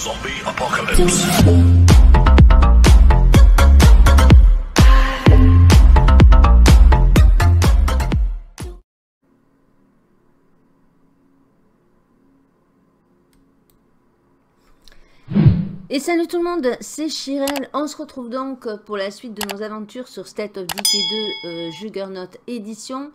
Zombie Apocalypse. Et salut tout le monde, c'est Shirelle. On se retrouve donc pour la suite de nos aventures sur State of Decay 2 Juggernaut Edition.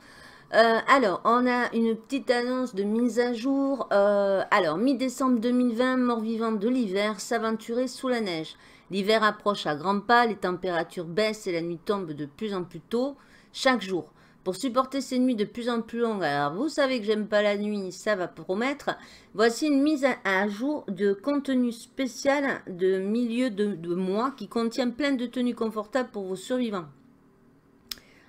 Alors, on a une petite annonce de mise à jour. Alors, mi-décembre 2020, mort-vivant de l'hiver, s'aventurer sous la neige. L'hiver approche à grands pas, les températures baissent et la nuit tombe de plus en plus tôt, chaque jour. Pour supporter ces nuits de plus en plus longues, alors vous savez que j'aime pas la nuit, ça va promettre. Voici une mise à jour de contenu spécial de milieu de mois qui contient plein de tenues confortables pour vos survivants.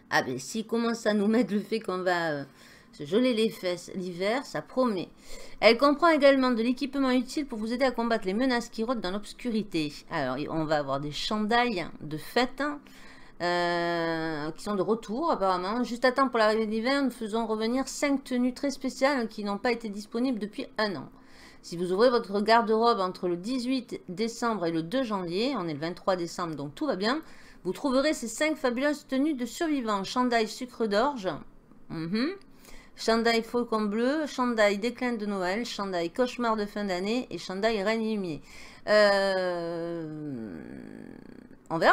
Ah ben s'ils commencent à nous mettre le fait qu'on va se geler les fesses l'hiver, ça promet. Elle comprend également de l'équipement utile pour vous aider à combattre les menaces qui rôdent dans l'obscurité. Alors on va avoir des chandails de fête. Qui sont de retour apparemment. Juste à temps pour l'arrivée d'hiver, nous faisons revenir 5 tenues très spéciales qui n'ont pas été disponibles depuis un an. Si vous ouvrez votre garde-robe entre le 18 décembre et le 2 janvier, on est le 23 décembre donc tout va bien, vous trouverez ces 5 fabuleuses tenues de survivants. Shandai sucre d'orge, Shandai faucon bleu, Shandai déclin de Noël, Shandai cauchemar de fin d'année et Shandai reine lumière. On verra.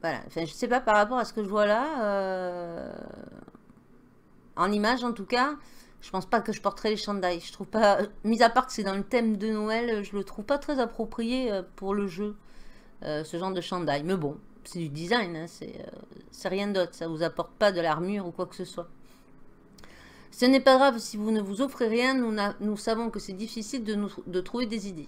Voilà, enfin, je sais pas par rapport à ce que je vois là, en image en tout cas, je pense pas que je porterai les chandails. Je trouve pas, mis à part que c'est dans le thème de Noël, je le trouve pas très approprié pour le jeu, ce genre de chandail. Mais bon, c'est du design, hein, c'est rien d'autre, ça vous apporte pas de l'armure ou quoi que ce soit. Ce n'est pas grave si vous ne vous offrez rien, nous savons que c'est difficile de trouver des idées.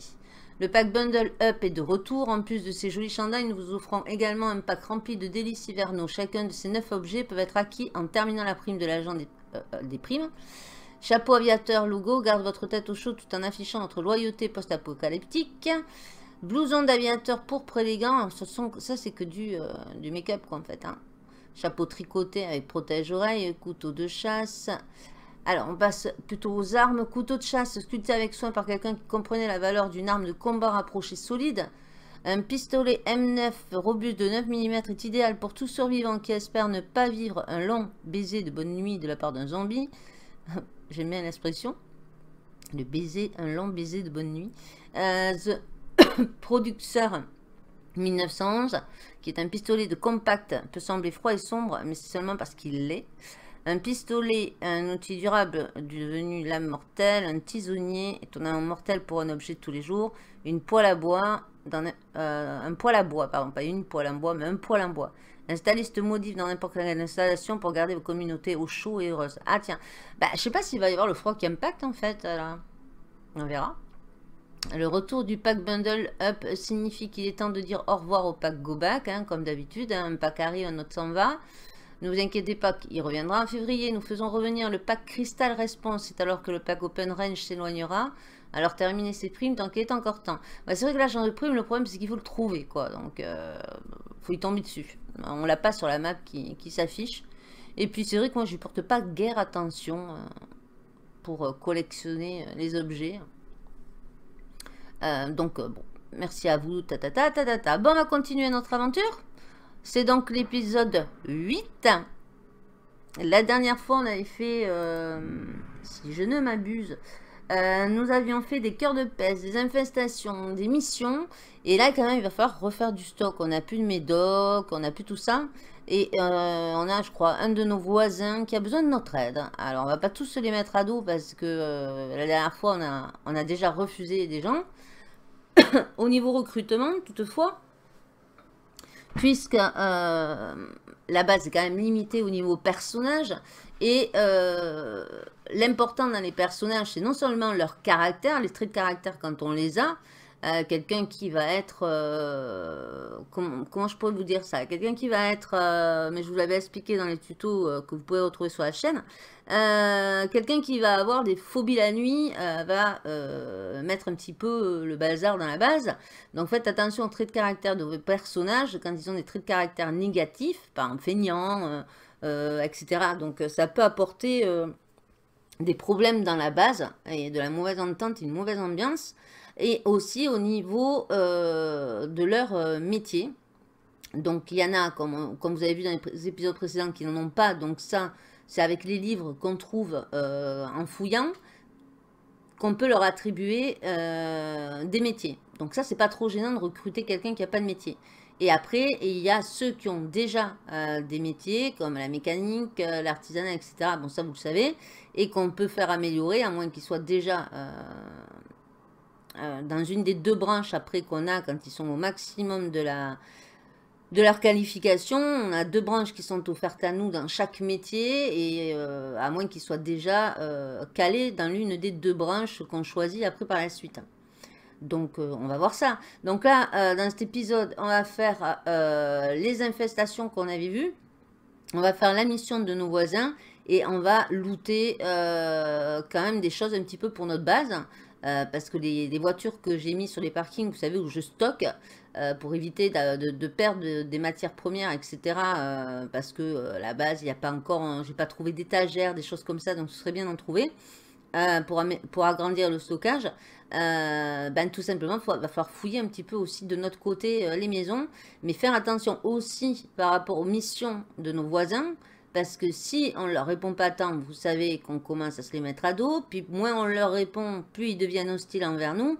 Le pack Bundle Up est de retour. En plus de ces jolis chandails, nous vous offrons également un pack rempli de délices hivernaux. Chacun de ces 9 objets peut être acquis en terminant la prime de l'agent des primes. Chapeau aviateur logo, garde votre tête au chaud tout en affichant votre loyauté post-apocalyptique. Blouson d'aviateur pourpre élégant, ça c'est que du make-up en fait. Hein. Chapeau tricoté avec protège-oreille, couteau de chasse... Alors, on passe plutôt aux armes. Couteau de chasse, sculpté avec soin par quelqu'un qui comprenait la valeur d'une arme de combat rapprochée solide. Un pistolet M9 robuste de 9 mm est idéal pour tout survivant qui espère ne pas vivre un long baiser de bonne nuit de la part d'un zombie. J'aime bien l'expression. Le baiser, un long baiser de bonne nuit. Producteur 1911, qui est un pistolet de compact, peut sembler froid et sombre, mais c'est seulement parce qu'il l'est. Un pistolet, un outil durable devenu lame mortelle, un tisonnier, tournant mortel pour un objet de tous les jours, une poêle à bois, un poêle à bois, pardon, pas une poêle à bois, mais un poêle à bois. Installez ce modif dans n'importe quelle installation pour garder vos communautés au chaud et heureuses. Ah tiens, bah, je sais pas s'il va y avoir le froid qui impacte en fait, là. On verra. Le retour du pack Bundle Up signifie qu'il est temps de dire au revoir au pack Go Back, hein, comme d'habitude, hein, un pack arrive, un autre s'en va. Ne vous inquiétez pas, il reviendra en février. Nous faisons revenir le pack Crystal Response. C'est alors que le pack Open Range s'éloignera. Alors terminez ces primes tant qu'il est encore temps. Bah, c'est vrai que là, genre de prime, le problème c'est qu'il faut le trouver, quoi. Donc, faut y tomber dessus. On l'a pas sur la map qui s'affiche. Et puis c'est vrai que moi, je porte pas guère attention pour collectionner les objets. Donc, bon, merci à vous. Ta ta ta ta ta ta. Bon, on va continuer notre aventure. C'est donc l'épisode 8. La dernière fois, on avait fait, si je ne m'abuse, nous avions fait des cœurs de peste, des infestations, des missions. Et là, quand même, il va falloir refaire du stock. On n'a plus de médoc, on n'a plus tout ça. Et on a, je crois, un de nos voisins qui a besoin de notre aide. Alors, on ne va pas tous se les mettre à dos parce que la dernière fois, on a déjà refusé des gens. Au niveau recrutement, toutefois... Puisque la base est quand même limitée au niveau personnage. Et l'important dans les personnages, c'est non seulement leur caractère, les traits de caractère quand on les a. Quelqu'un qui va être... comment je pourrais vous dire ça? Quelqu'un qui va être... mais je vous l'avais expliqué dans les tutos que vous pouvez retrouver sur la chaîne. Quelqu'un qui va avoir des phobies la nuit va mettre un petit peu le bazar dans la base. Donc faites attention aux traits de caractère de vos personnages quand ils ont des traits de caractère négatifs, par exemple feignant, etc. Donc ça peut apporter... des problèmes dans la base, et de la mauvaise entente, une mauvaise ambiance, et aussi au niveau de leur métier. Donc il y en a, comme vous avez vu dans les épisodes précédents, qui n'en ont pas, donc ça c'est avec les livres qu'on trouve en fouillant, qu'on peut leur attribuer des métiers. Donc ça c'est pas trop gênant de recruter quelqu'un qui n'a pas de métier. Et après, il y a ceux qui ont déjà des métiers, comme la mécanique, l'artisanat, etc. Bon, ça vous le savez, et qu'on peut faire améliorer, à moins qu'ils soient déjà dans une des deux branches après qu'on a, quand ils sont au maximum de leur qualification. On a deux branches qui sont offertes à nous dans chaque métier, et à moins qu'ils soient déjà calés dans l'une des deux branches qu'on choisit après par la suite. Donc on va voir ça. Donc là, dans cet épisode, on va faire les infestations qu'on avait vues. On va faire la mission de nos voisins. Et on va looter quand même des choses un petit peu pour notre base. Parce que les voitures que j'ai mises sur les parkings, vous savez, où je stocke. Pour éviter de perdre des matières premières, etc. Parce que la base, il n'y a pas encore... J'ai pas trouvé d'étagères, des choses comme ça. Donc ce serait bien d'en trouver. Pour agrandir le stockage, ben, tout simplement, il va falloir fouiller un petit peu aussi de notre côté les maisons, mais faire attention aussi par rapport aux missions de nos voisins, parce que si on ne leur répond pas tant, vous savez qu'on commence à se les mettre à dos, puis moins on leur répond, plus ils deviennent hostiles envers nous,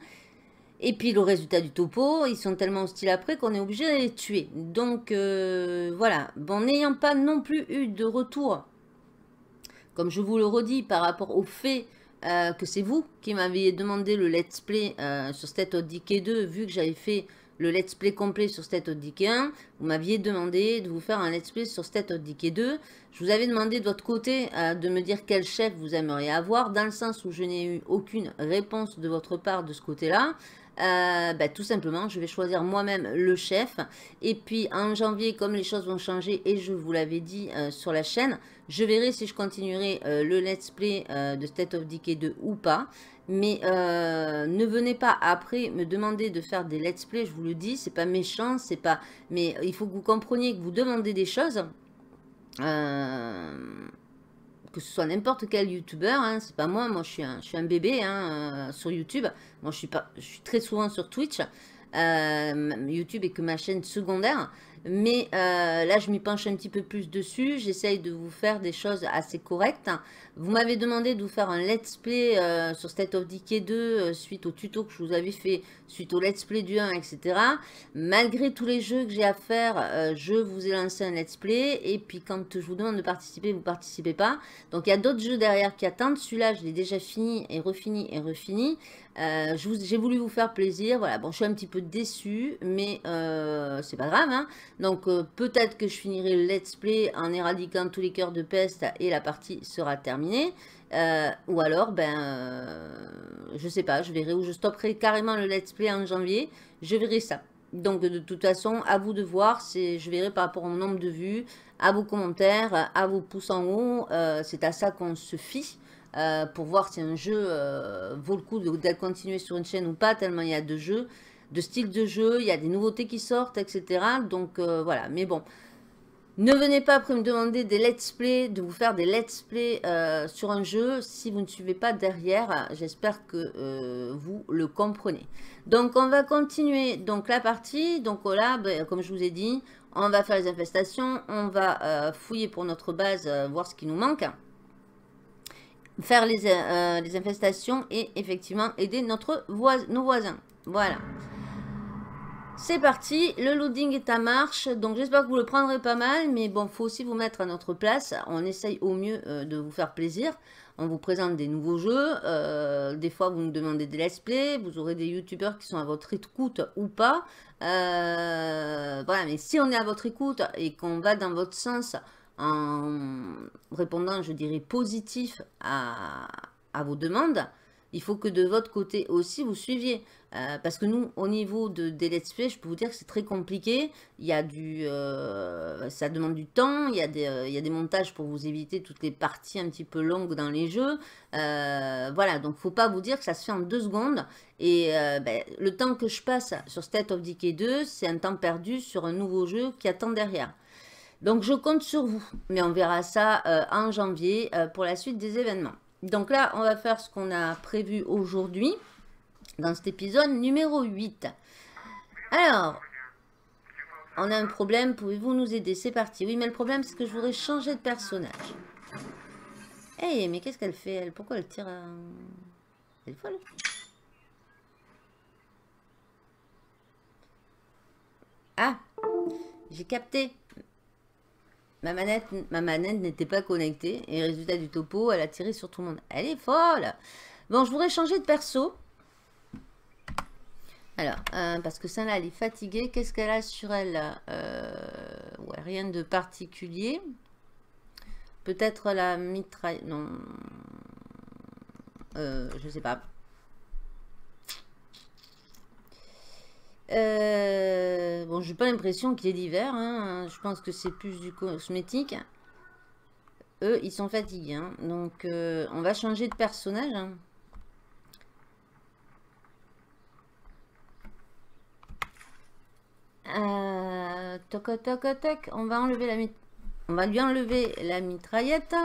et puis le résultat du topo, ils sont tellement hostiles après qu'on est obligé de les tuer. Donc voilà, bon, n'ayant pas non plus eu de retour, comme je vous le redis, par rapport au fait que c'est vous qui m'aviez demandé le let's play sur State of Decay 2, vu que j'avais fait le let's play complet sur State of Decay 1, vous m'aviez demandé de vous faire un let's play sur State of Decay 2. Je vous avais demandé de votre côté de me dire quel chef vous aimeriez avoir, dans le sens où je n'ai eu aucune réponse de votre part de ce côté-là. Bah, tout simplement, je vais choisir moi-même le chef. Et puis en janvier, comme les choses vont changer, et je vous l'avais dit sur la chaîne, je verrai si je continuerai le let's play de State of Decay 2 ou pas. Mais ne venez pas après me demander de faire des let's play, je vous le dis, c'est pas méchant, c'est pas... Mais il faut que vous compreniez que vous demandez des choses... que ce soit n'importe quel youtubeur, hein, c'est pas moi, je suis un bébé hein, sur YouTube. Moi je suis très souvent sur Twitch, YouTube est que ma chaîne secondaire, mais là je m'y penche un petit peu plus dessus, j'essaye de vous faire des choses assez correctes. Vous m'avez demandé de vous faire un let's play sur State of Decay 2 suite au tuto que je vous avais fait, suite au let's play du 1, etc. Malgré tous les jeux que j'ai à faire, je vous ai lancé un let's play, et puis quand je vous demande de participer, vous ne participez pas. Donc il y a d'autres jeux derrière qui attendent, celui-là je l'ai déjà fini et refini et refini. J'ai voulu vous faire plaisir, voilà, bon je suis un petit peu déçue, mais c'est pas grave, hein. Donc peut-être que je finirai le let's play en éradiquant tous les cœurs de peste et la partie sera terminée, ou alors, ben, je sais pas, je verrai, ou je stopperai carrément le let's play en janvier, je verrai ça. Donc de toute façon, à vous de voir, je verrai par rapport au nombre de vues, à vos commentaires, à vos pouces en haut, c'est à ça qu'on se fie. Pour voir si un jeu vaut le coup de continuer sur une chaîne ou pas, tellement il y a de jeux, de styles de jeu, il y a des nouveautés qui sortent, etc. Donc voilà, mais bon, ne venez pas après me demander des let's play, de vous faire des let's play sur un jeu si vous ne suivez pas derrière. J'espère que vous le comprenez. Donc on va continuer donc la partie. Donc là, ben, comme je vous ai dit, on va faire les infestations, on va fouiller pour notre base, voir ce qui nous manque. Faire les infestations et effectivement aider nos voisins. Voilà. C'est parti. Le loading est à marche. Donc j'espère que vous le prendrez pas mal. Mais bon, faut aussi vous mettre à notre place. On essaye au mieux de vous faire plaisir. On vous présente des nouveaux jeux. Des fois, vous nous demandez des let's play. Vous aurez des youtubeurs qui sont à votre écoute ou pas. Voilà. Mais si on est à votre écoute et qu'on va dans votre sens... en répondant, je dirais, positif à vos demandes, il faut que de votre côté aussi vous suiviez. Parce que nous, au niveau des let's play, je peux vous dire que c'est très compliqué. Il y a ça demande du temps, il y a des montages pour vous éviter toutes les parties un petit peu longues dans les jeux. Voilà, donc faut pas vous dire que ça se fait en 2 secondes. Et ben, le temps que je passe sur State of Decay 2, c'est un temps perdu sur un nouveau jeu qui attend derrière. Donc je compte sur vous, mais on verra ça en janvier pour la suite des événements. Donc là, on va faire ce qu'on a prévu aujourd'hui dans cet épisode numéro 8. Alors, on a un problème, pouvez-vous nous aider? C'est parti. Oui, mais le problème, c'est que je voudrais changer de personnage. Hé, hey, mais qu'est-ce qu'elle fait, elle? Pourquoi elle tire à... Elle est folle. Ah, j'ai capté. Ma manette n'était pas connectée. Et résultat du topo, elle a tiré sur tout le monde. Elle est folle. Bon, je voudrais changer de perso. Alors, parce que celle-là, elle est fatiguée. Qu'est-ce qu'elle a sur elle? Ouais, rien de particulier. Peut-être la mitraille... Non. Je sais pas. Bon, j'ai pas l'impression qu'il est d'hiver. Hein. Je pense que c'est plus du cosmétique. Eux, ils sont fatigués. Hein. Donc, on va changer de personnage. Hein. Toc, toc, toc. On va enlever la mitraillette. On va lui enlever la mitraillette.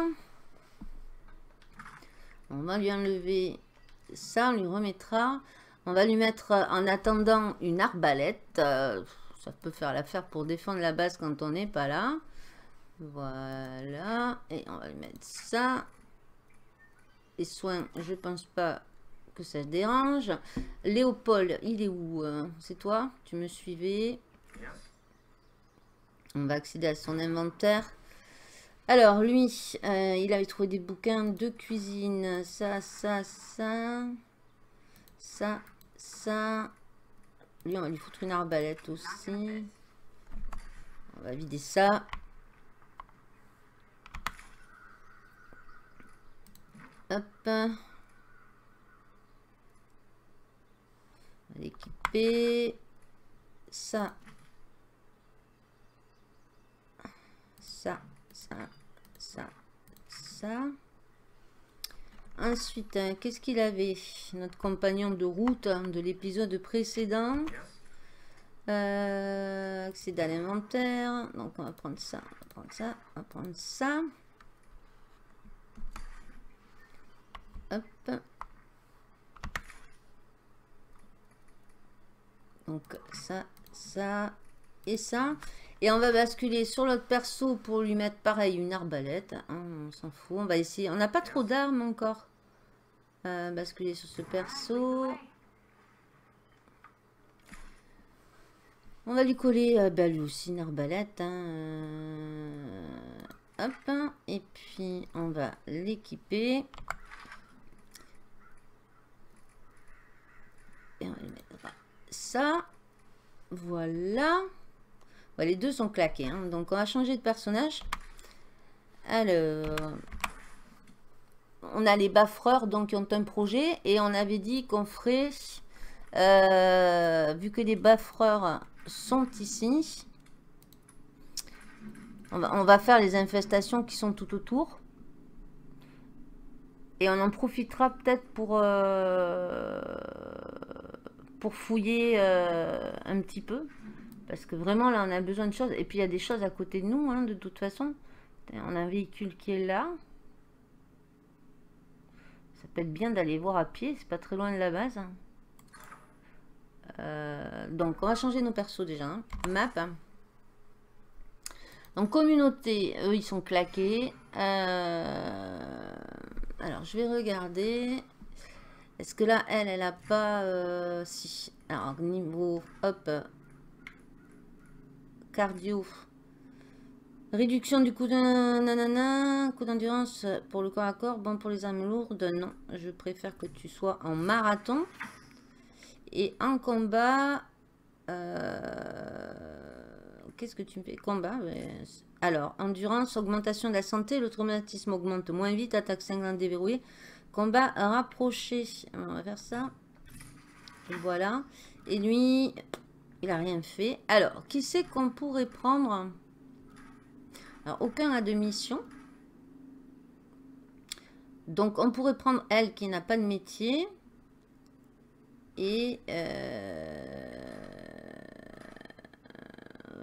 On va lui enlever ça. On lui remettra. On va lui mettre en attendant une arbalète. Ça peut faire l'affaire pour défendre la base quand on n'est pas là. Voilà. Et on va lui mettre ça. Les soins, je pense pas que ça dérange. Léopold, il est où? C'est toi? Tu me suivais? On va accéder à son inventaire. Alors lui, il avait trouvé des bouquins de cuisine. Ça, ça, ça. Ça, ça. Lui, on va lui foutre une arbalète aussi. On va vider ça. Hop. On va l'équiper. Ça. Ça, ça, ça, ça. Ensuite, hein, qu'est-ce qu'il avait? Notre compagnon de route hein, de l'épisode précédent. Accéder à l'inventaire. Donc, on va prendre ça, on va prendre ça, on va prendre ça. Hop. Donc, ça, ça et ça. Et on va basculer sur l'autre perso pour lui mettre pareil une arbalète. Hein, on s'en fout, on va essayer. On n'a pas trop d'armes encore. Basculer sur ce perso. On va lui coller lui aussi une arbalète. Hein. Hop. Et puis on va l'équiper. Et on va lui mettre ça. Voilà. Ouais, les deux sont claqués, hein. Donc on va changer de personnage. Alors, on a les baffreurs donc qui ont un projet et on avait dit qu'on ferait, vu que les baffreurs sont ici, on va faire les infestations qui sont tout autour. Et on en profitera peut-être pour fouiller un petit peu. Parce que vraiment, là, on a besoin de choses. Et puis, il y a des choses à côté de nous, hein, de toute façon. On a un véhicule qui est là. Ça peut être bien d'aller voir à pied. C'est pas très loin de la base. Donc, on va changer nos persos déjà. Hein. Map. Donc, communauté. Eux, ils sont claqués. Alors, je vais regarder. Est-ce que là, elle a pas... Si. Alors, niveau... Hop. Cardio, réduction du coup de coup d'endurance pour le corps à corps, bon pour les armes lourdes, non, je préfère que tu sois en marathon et en combat. Qu'est-ce que tu me fais? Combat, alors endurance, augmentation de la santé, le traumatisme augmente moins vite, attaque sanglante déverrouillée, combat rapproché. On va faire ça, et voilà, et lui. Il n'a rien fait. Alors, qui c'est qu'on pourrait prendre? Alors, aucun a de mission. Donc, on pourrait prendre elle qui n'a pas de métier. Et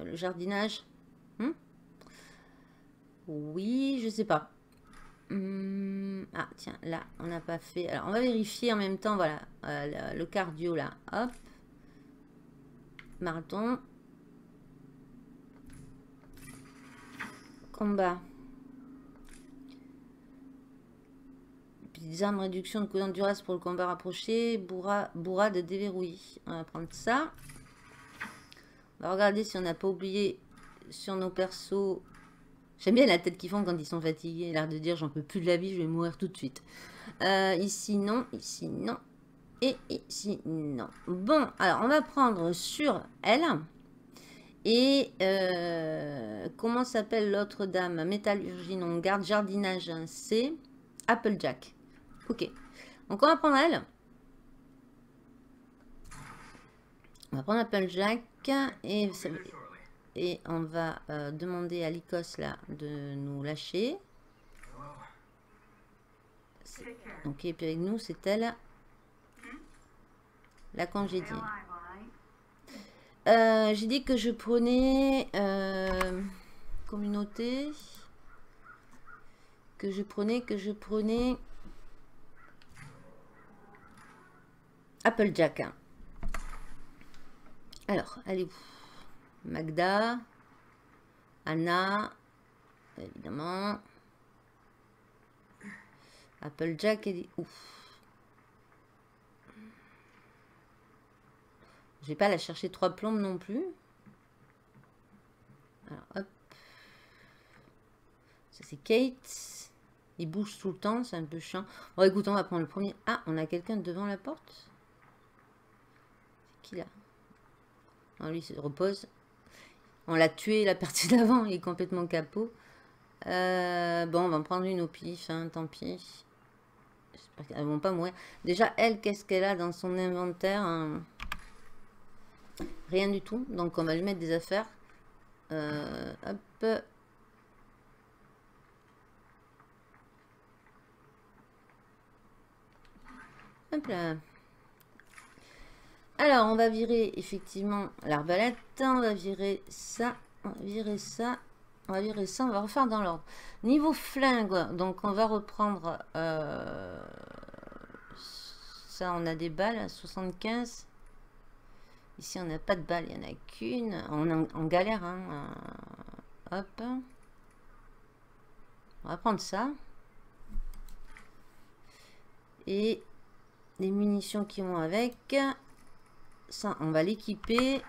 le jardinage. Oui, je sais pas. Ah tiens, là on n'a pas fait. Alors on va vérifier en même temps, voilà, le cardio là, hop. Marathon. Combat. Petites armes, réduction de coût d'endurance pour le combat rapproché. Bourrade déverrouillée. On va prendre ça. On va regarder si on n'a pas oublié sur nos persos. J'aime bien la tête qu'ils font quand ils sont fatigués. L'air de dire j'en peux plus de la vie, je vais mourir tout de suite. Ici non, ici non. Et ici non. Bon, alors on va prendre sur elle. Et comment s'appelle l'autre dame? Métallurgie, on garde jardinage, c'est Applejack. Ok. Donc on va prendre elle. On va prendre Applejack et on va demander à l'Icos là de nous lâcher. Ok, et puis avec nous, c'est elle la congédiée. J'ai dit que je prenais communauté, que je prenais Applejack. Alors, allez où? Magda, Anna, évidemment. Applejack, elle est où? Je vais pas la chercher trois plombes non plus. Alors hop. Ça c'est Kate. Il bouge tout le temps, c'est un peu chiant. Bon écoute, on va prendre le premier. Ah, on a quelqu'un devant la porte. C'est qui là? Non, lui il repose. On l'a tué la partie d'avant, il est complètement capot. Bon, on va en prendre une au pif, hein, tant pis. J'espère qu'elles vont pas mourir. Déjà, elle, qu'est-ce qu'elle a dans son inventaire, hein? Rien du tout, donc on va lui mettre des affaires. Hop. Hop là. Alors, on va virer effectivement l'arbalète. On va virer ça. On va virer ça. On va virer ça. On va refaire dans l'ordre. Niveau flingue, donc on va reprendre. Ça, on a des balles. 75. Ici, on n'a pas de balle, il n'y en a qu'une. On est en galère. Hein. Hop. On va prendre ça. Et les munitions qui vont avec. Ça, on va l'équiper.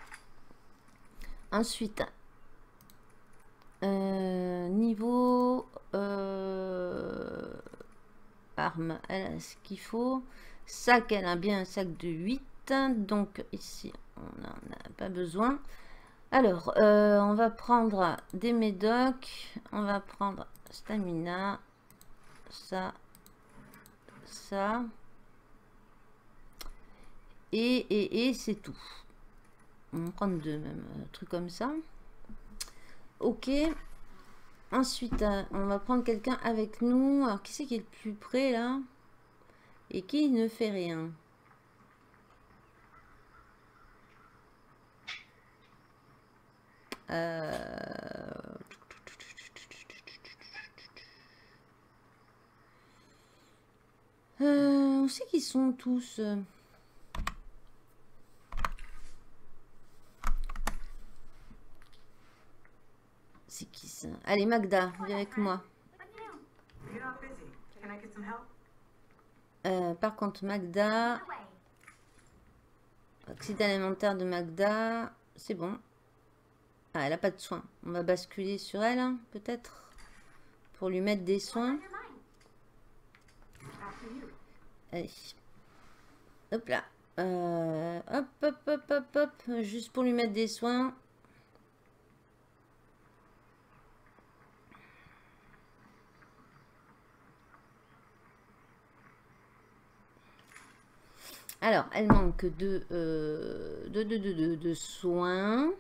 Ensuite, niveau arme, elle a ce qu'il faut. Sac, elle a bien un sac de 8. Donc ici on n'en a pas besoin. Alors on va prendre des médocs, on va prendre stamina, ça et c'est tout. On va prendre deux, même truc comme ça. Ok, ensuite on va prendre quelqu'un avec nous. Alors qui c'est qui est le plus près là et qui ne fait rien? On sait qu'ils sont tous. C'est qui ça? Allez Magda, viens avec moi. Par contre Magda, accident alimentaire de Magda, c'est bon. Ah, elle n'a pas de soins. On va basculer sur elle, hein, peut-être, pour lui mettre des soins. Allez. Hop là. Hop. Juste pour lui mettre des soins. Alors, elle manque de soins.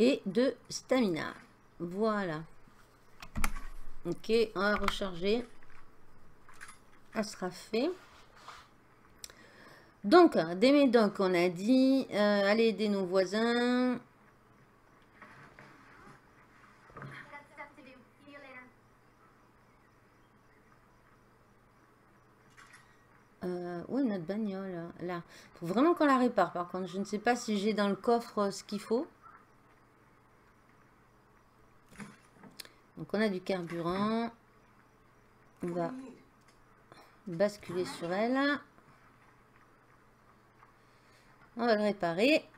Et de stamina. Voilà. Ok, on va recharger. Ça sera fait. Donc, des médocs, on a dit. Allez aider nos voisins. Où est notre bagnole? Là. Il faut vraiment qu'on la répare. Par contre, je ne sais pas si j'ai dans le coffre ce qu'il faut. Donc, on a du carburant. On va basculer sur elle. On va le réparer.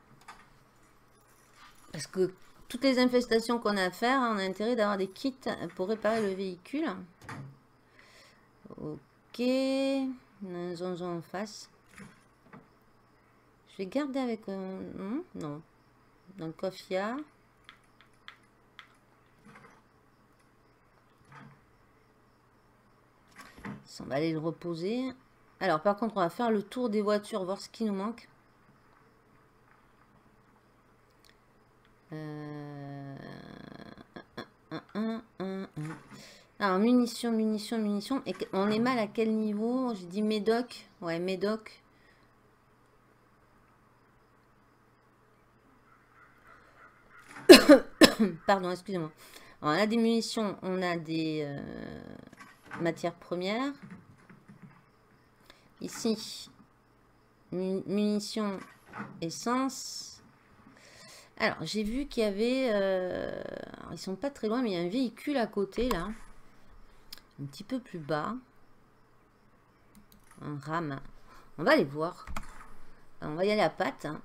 Parce que toutes les infestations qu'on a à faire, on a intérêt d'avoir des kits pour réparer le véhicule. Ok. On a un zonzon en face. Je vais garder avec... non. Dans le coffre, il y a... On va aller le reposer. Alors, par contre, on va faire le tour des voitures, voir ce qui nous manque. Alors, munitions. Et on est mal à quel niveau? J'ai dit médoc. Ouais, médoc. Pardon, excusez-moi. On a des munitions, on a des... matière première. Ici, munitions, essence. Alors, j'ai vu qu'il y avait... ils sont pas très loin, mais il y a un véhicule à côté, là. Un petit peu plus bas. Un RAM. On va aller voir. On va y aller à patte. Hein.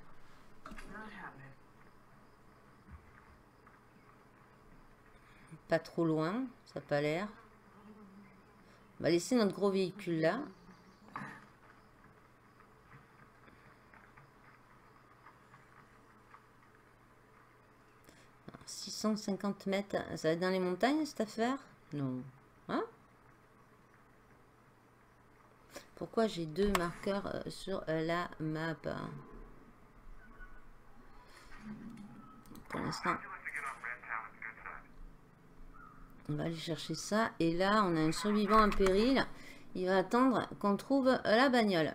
Pas trop loin, ça n'a pas l'air. On va laisser notre gros véhicule là. Alors, 650 mètres, ça va être dans les montagnes cette affaire? Non. Hein? Pourquoi j'ai deux marqueurs sur la map? Pour l'instant... On va aller chercher ça. Et là, on a un survivant en péril. Il va attendre qu'on trouve la bagnole.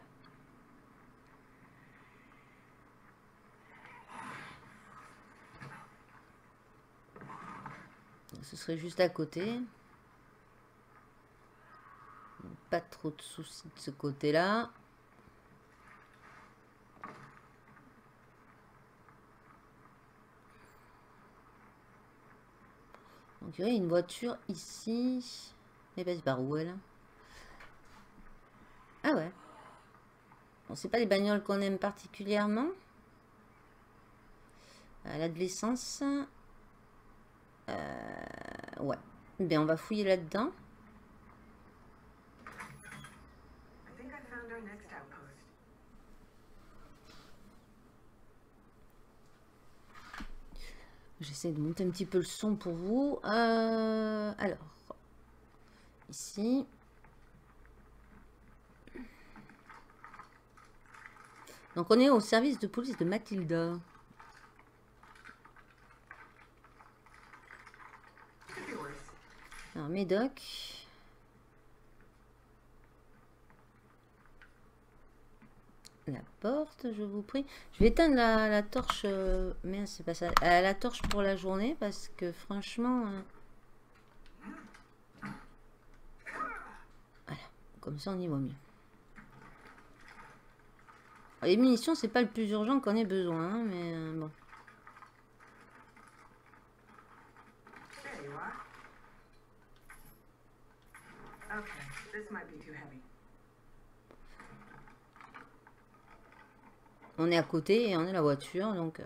Ce serait juste à côté. Pas trop de soucis de ce côté-là. Donc, il y a une voiture ici. Mais ben, c'est par où elle? Ah ouais. Bon, c'est pas les bagnoles qu'on aime particulièrement. Elle a de l'essence. Ouais. Ben, on va fouiller là-dedans. J'essaie de monter un petit peu le son pour vous. Alors, ici. Donc, on est au service de police de Mathilda. Alors, médoc. La porte, je vous prie. Je vais éteindre la torche. Merde, c'est pas ça. La torche pour la journée parce que franchement. Voilà. Comme ça, on y voit mieux. Alors, les munitions, c'est pas le plus urgent qu'on ait besoin. Hein, mais bon. On est à côté et on est la voiture, donc...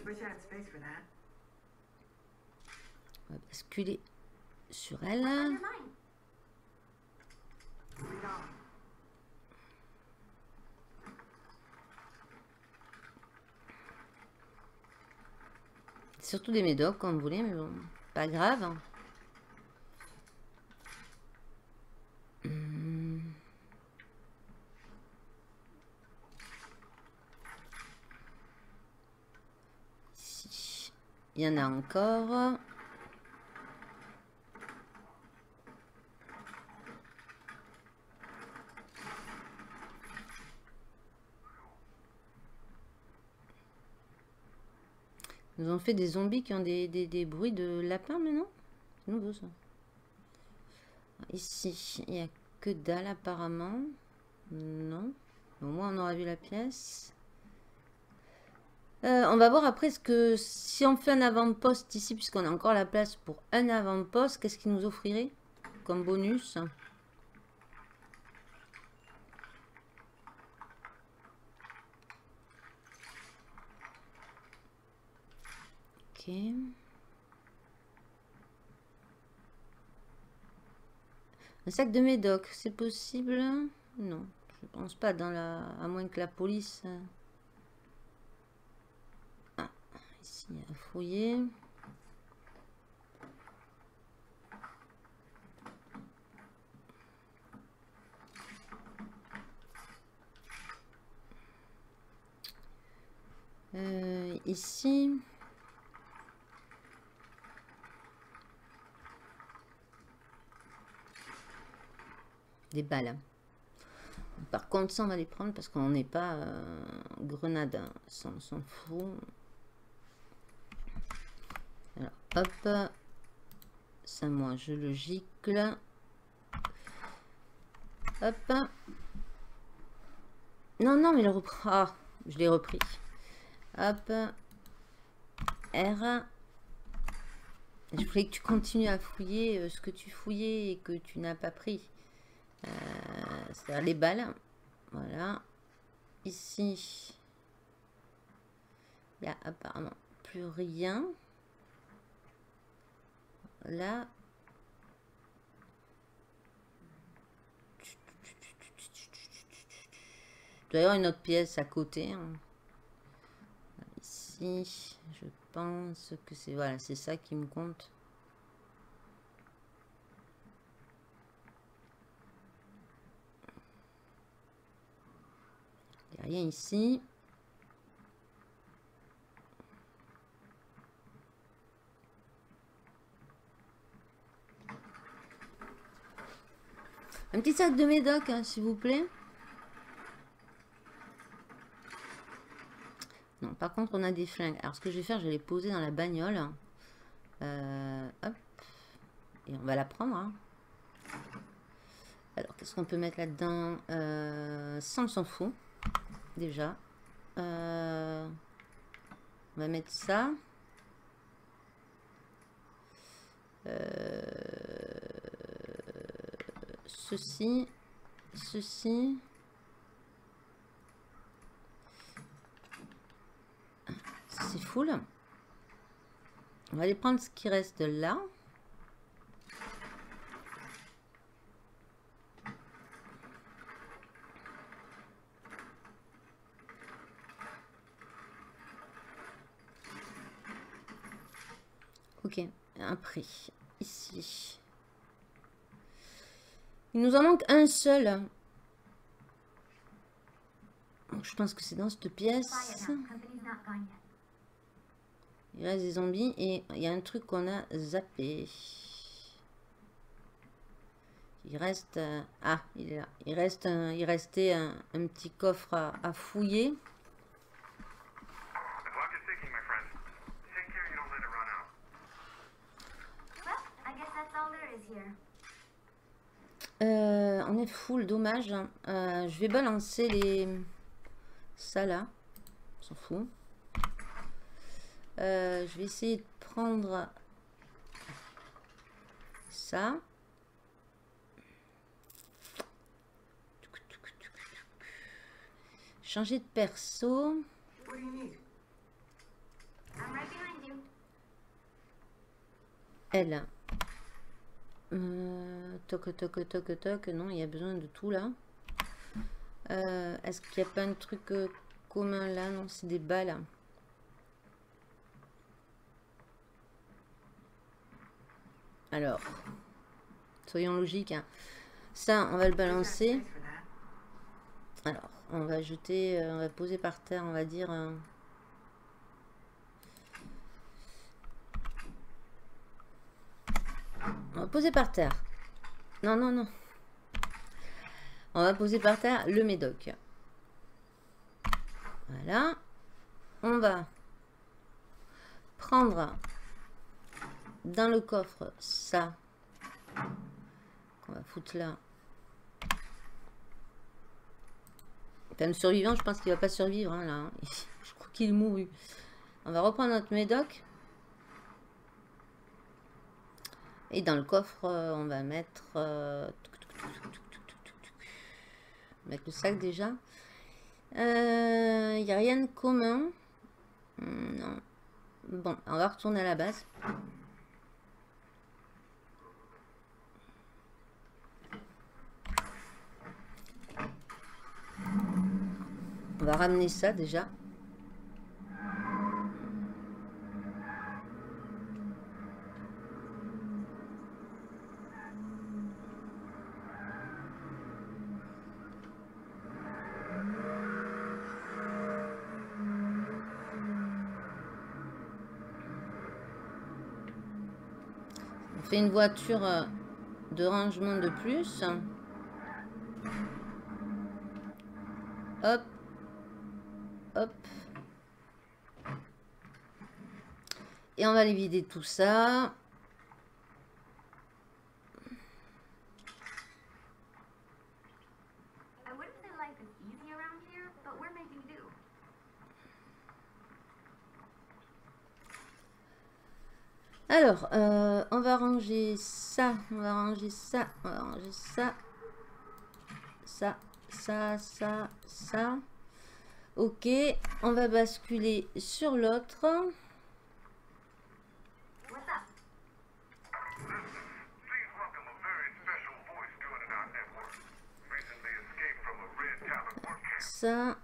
On va basculer sur elle. Surtout des médocs, comme vous voulez, mais bon, pas grave. Il y en a encore. Ils ont fait des zombies qui ont des bruits de lapin maintenant. C'est nouveau ça. ici, il n'y a que dalle apparemment. Non. Au moins, on aura vu la pièce. On va voir après ce que si on fait un avant-poste ici, puisqu'on a encore la place pour un avant-poste, qu'est-ce qu'il nous offrirait comme bonus? Ok. Un sac de médoc, c'est possible? Non, je pense pas dans la. À moins que la police. Ici, il y a un fouiller. Ici. Des balles. Par contre, ça, on va les prendre parce qu'on n'est pas grenade. Hein. Ça, on s'en fout. Alors, hop, ça moi je le gicle, hop, non, non, mais le reprend, ah, je l'ai repris, hop, R, je voulais que tu continues à fouiller ce que tu fouillais et que tu n'as pas pris, c'est-à-dire les balles, voilà, ici, il n'y a apparemment plus rien. Là, d'ailleurs une autre pièce à côté. Ici, je pense que c'est voilà, c'est ça qui me compte. Il n'y a rien ici. Un petit sac de médoc, hein, s'il vous plaît. Non, par contre, on a des flingues. Alors, ce que je vais faire, je vais les poser dans la bagnole. Hop. Et on va la prendre. Hein. Alors, qu'est-ce qu'on peut mettre là-dedans? Ça, on s'en fout. Déjà. On va mettre ça. Ceci, ceci. C'est fou là. On va aller prendre ce qui reste là. Ok, un prix. Ici. Il nous en manque un seul. Donc, je pense que c'est dans cette pièce. Il reste des zombies et il y a un truc qu'on a zappé. Il reste... ah, il est là. Il restait un petit coffre à fouiller. On est full, dommage. Je vais balancer les... ça là. On s'en fout. Je vais essayer de prendre ça. Changer de perso. Elle. Toc, toc, toc, toc. Non, il y a besoin de tout là. Est-ce qu'il n'y a pas un truc commun là? Non, c'est des balles. Alors, soyons logiques. Hein. Ça, on va le balancer. Alors, on va jeter, on va poser par terre, on va dire... on va poser par terre. Non, non, non. On va poser par terre le médoc. Voilà. On va prendre dans le coffre ça. On va foutre là. Thème survivant, je pense qu'il va pas survivre hein, là. Je crois qu'il mourut. On va reprendre notre médoc. Et dans le coffre, on va mettre... mettre le sac déjà. Il n'y a rien de commun. Non. Bon, on va retourner à la base. On va ramener ça déjà. On fait une voiture de rangement de plus. Hop. Hop. Et on va aller vider tout ça. Alors, on va ranger ça, on va ranger ça, on va ranger ça, ça, ça, ça, ça. Ok, on va basculer sur l'autre. Ça.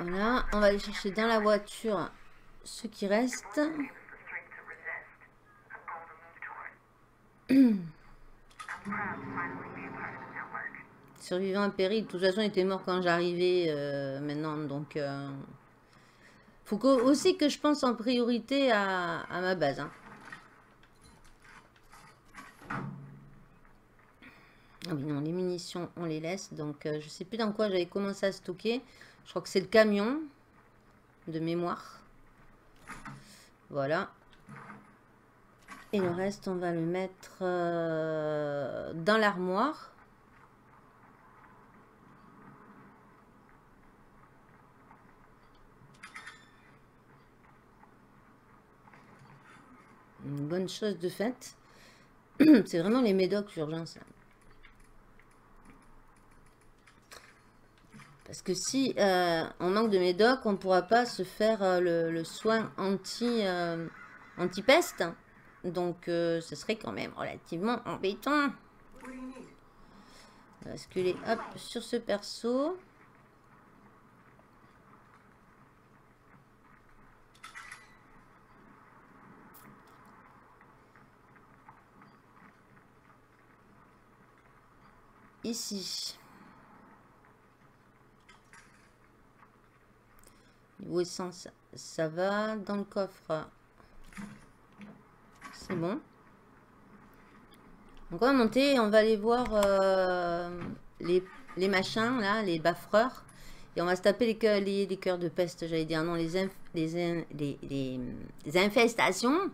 Voilà, on va aller chercher dans la voiture ce qui reste. Survivant à péril, de toute façon il était mort quand j'arrivais maintenant, donc faut aussi que je pense en priorité à ma base hein. Ah oui, non, les munitions on les laisse, donc je sais plus dans quoi j'avais commencé à stocker, je crois que c'est le camion de mémoire, voilà. Et le reste, on va le mettre dans l'armoire. Une bonne chose de faite. C'est vraiment les médocs d'urgence. Parce que si on manque de médocs, on ne pourra pas se faire le soin anti-peste. Donc, ce serait quand même relativement embêtant. On va basculer hop, sur ce perso. Ici. Niveau essence, ça va. Dans le coffre... C'est bon. Donc on va monter, on va aller voir les machins, là, les baffreurs. Et on va se taper les cœurs de peste, j'allais dire. Non, les infestations.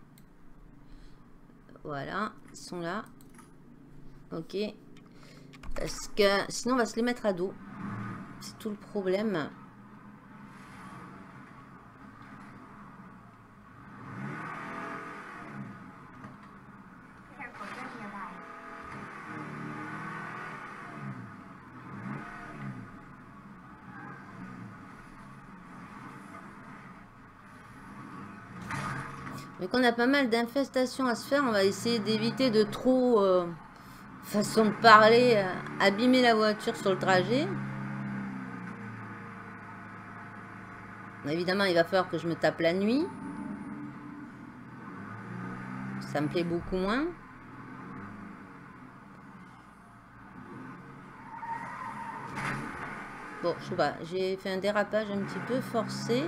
Voilà, ils sont là. Ok. Parce que sinon, on va se les mettre à dos. C'est tout le problème. On a pas mal d'infestations à se faire, on va essayer d'éviter de trop, façon de parler, abîmer la voiture sur le trajet. Évidemment, il va falloir que je me tape la nuit. Ça me plaît beaucoup moins. Bon, je sais pas, j'ai fait un dérapage un petit peu forcé.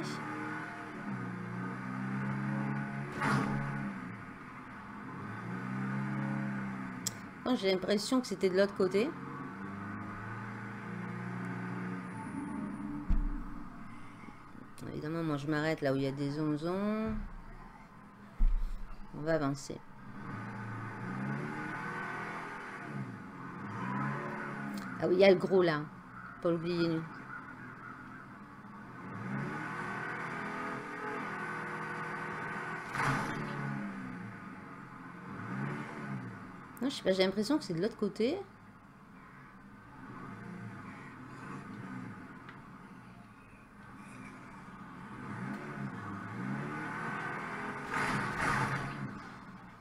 J'ai l'impression que c'était de l'autre côté. Évidemment, moi je m'arrête là où il y a des zonzons. On va avancer. Ah oui, il y a le gros là. Pas oublier. Non, je sais pas, j'ai l'impression que c'est de l'autre côté.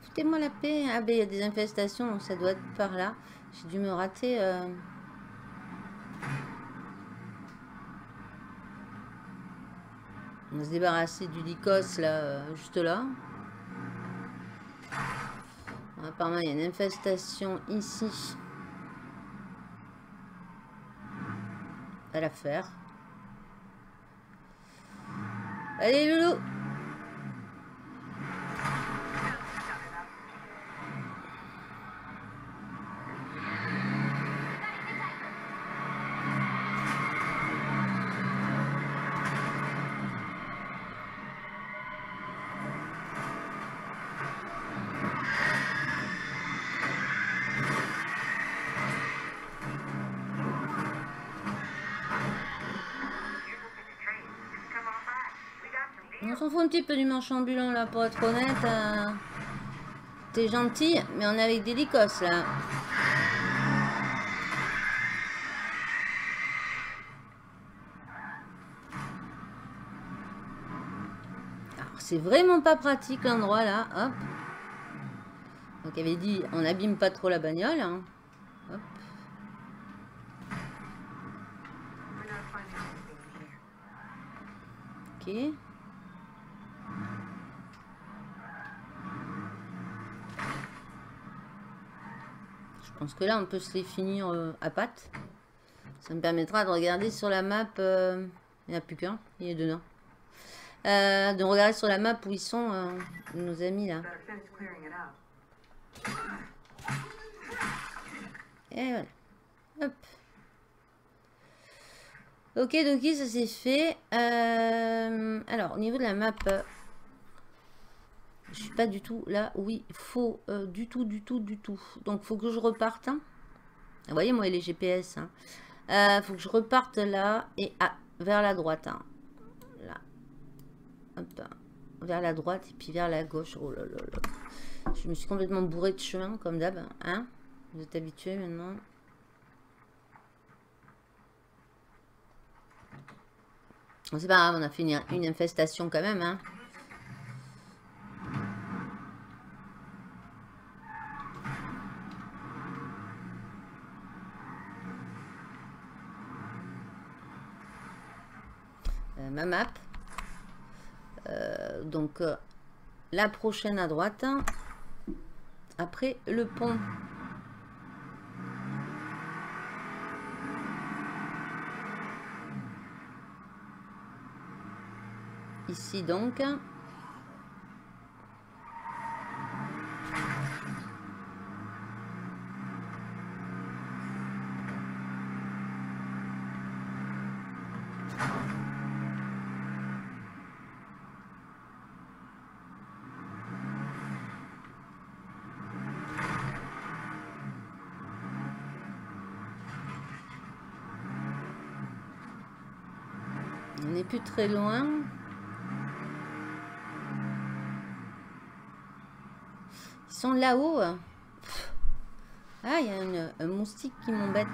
Foutez-moi la paix. Ah ben il y a des infestations, donc ça doit être par là. J'ai dû me rater. On va se débarrasser du lycos là, juste là. Apparemment, il y a une infestation ici. À la faire. Allez, loulou! On s'en fout un petit peu du manche ambulant là, pour être honnête. T'es gentil, mais on est avec des lycos là. Alors c'est vraiment pas pratique l'endroit là. Hop. Donc il avait dit on n'abîme pas trop la bagnole. Hein. Hop. Ok. Je pense que là, on peut se les finir à pattes. Ça me permettra de regarder sur la map. Il n'y en a plus qu'un, il est dedans. De regarder sur la map où ils sont, nos amis là. Et voilà. Hop. Ok, donc ça c'est fait. Alors, au niveau de la map, je suis pas du tout là. Oui, faut du tout. Donc, faut que je reparte. Hein. Vous voyez, moi, les GPS. Hein. Faut que je reparte là et vers la droite. Hein. Là. Hop, hein. Vers la droite et puis vers la gauche. Oh là là là. Je me suis complètement bourré de chemin, comme d'hab. Hein. Vous êtes habitués maintenant. Bon, c'est pas grave, on a fait une infestation quand même. Hein. Ma map. Donc la prochaine à droite. Hein, après le pont. Ici donc. On n'est plus très loin. Ils sont là-haut. Ah, il y a un moustique qui m'embête.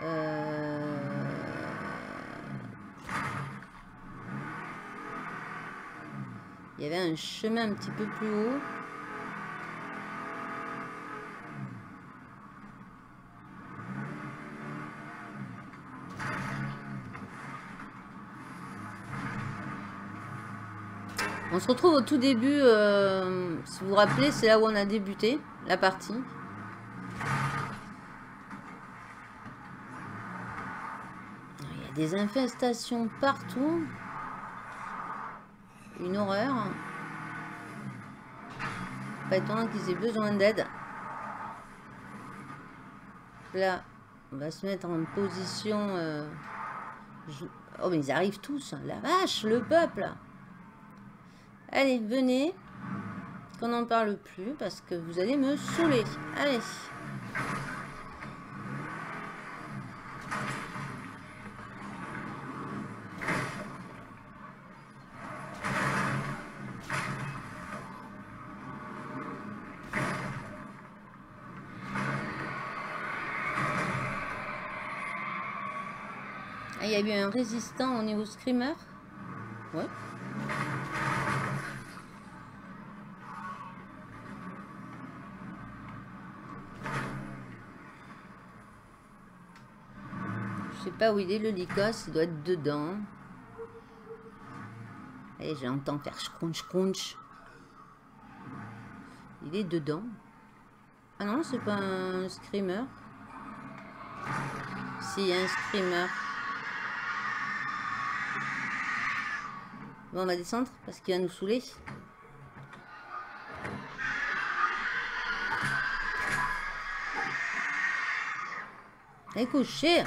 Il y avait un chemin un petit peu plus haut. On se retrouve au tout début, si vous vous rappelez, c'est là où on a débuté la partie. Il y a des infestations partout. Une horreur. Pas étonnant qu'ils aient besoin d'aide. Là, on va se mettre en position... Oh mais ils arrivent tous, la vache, le peuple. Allez, venez. Qu'on n'en parle plus parce que vous allez me saouler. Allez. Ah, il y a eu un résistant au niveau screamer. Ouais. Je sais pas où il est, le lycos, il doit être dedans. Et j'entends faire scrunch crunch. Il est dedans. Ah non, c'est pas un screamer. Si, un screamer. Bon, on va descendre parce qu'il va nous saouler. Allez, coucher.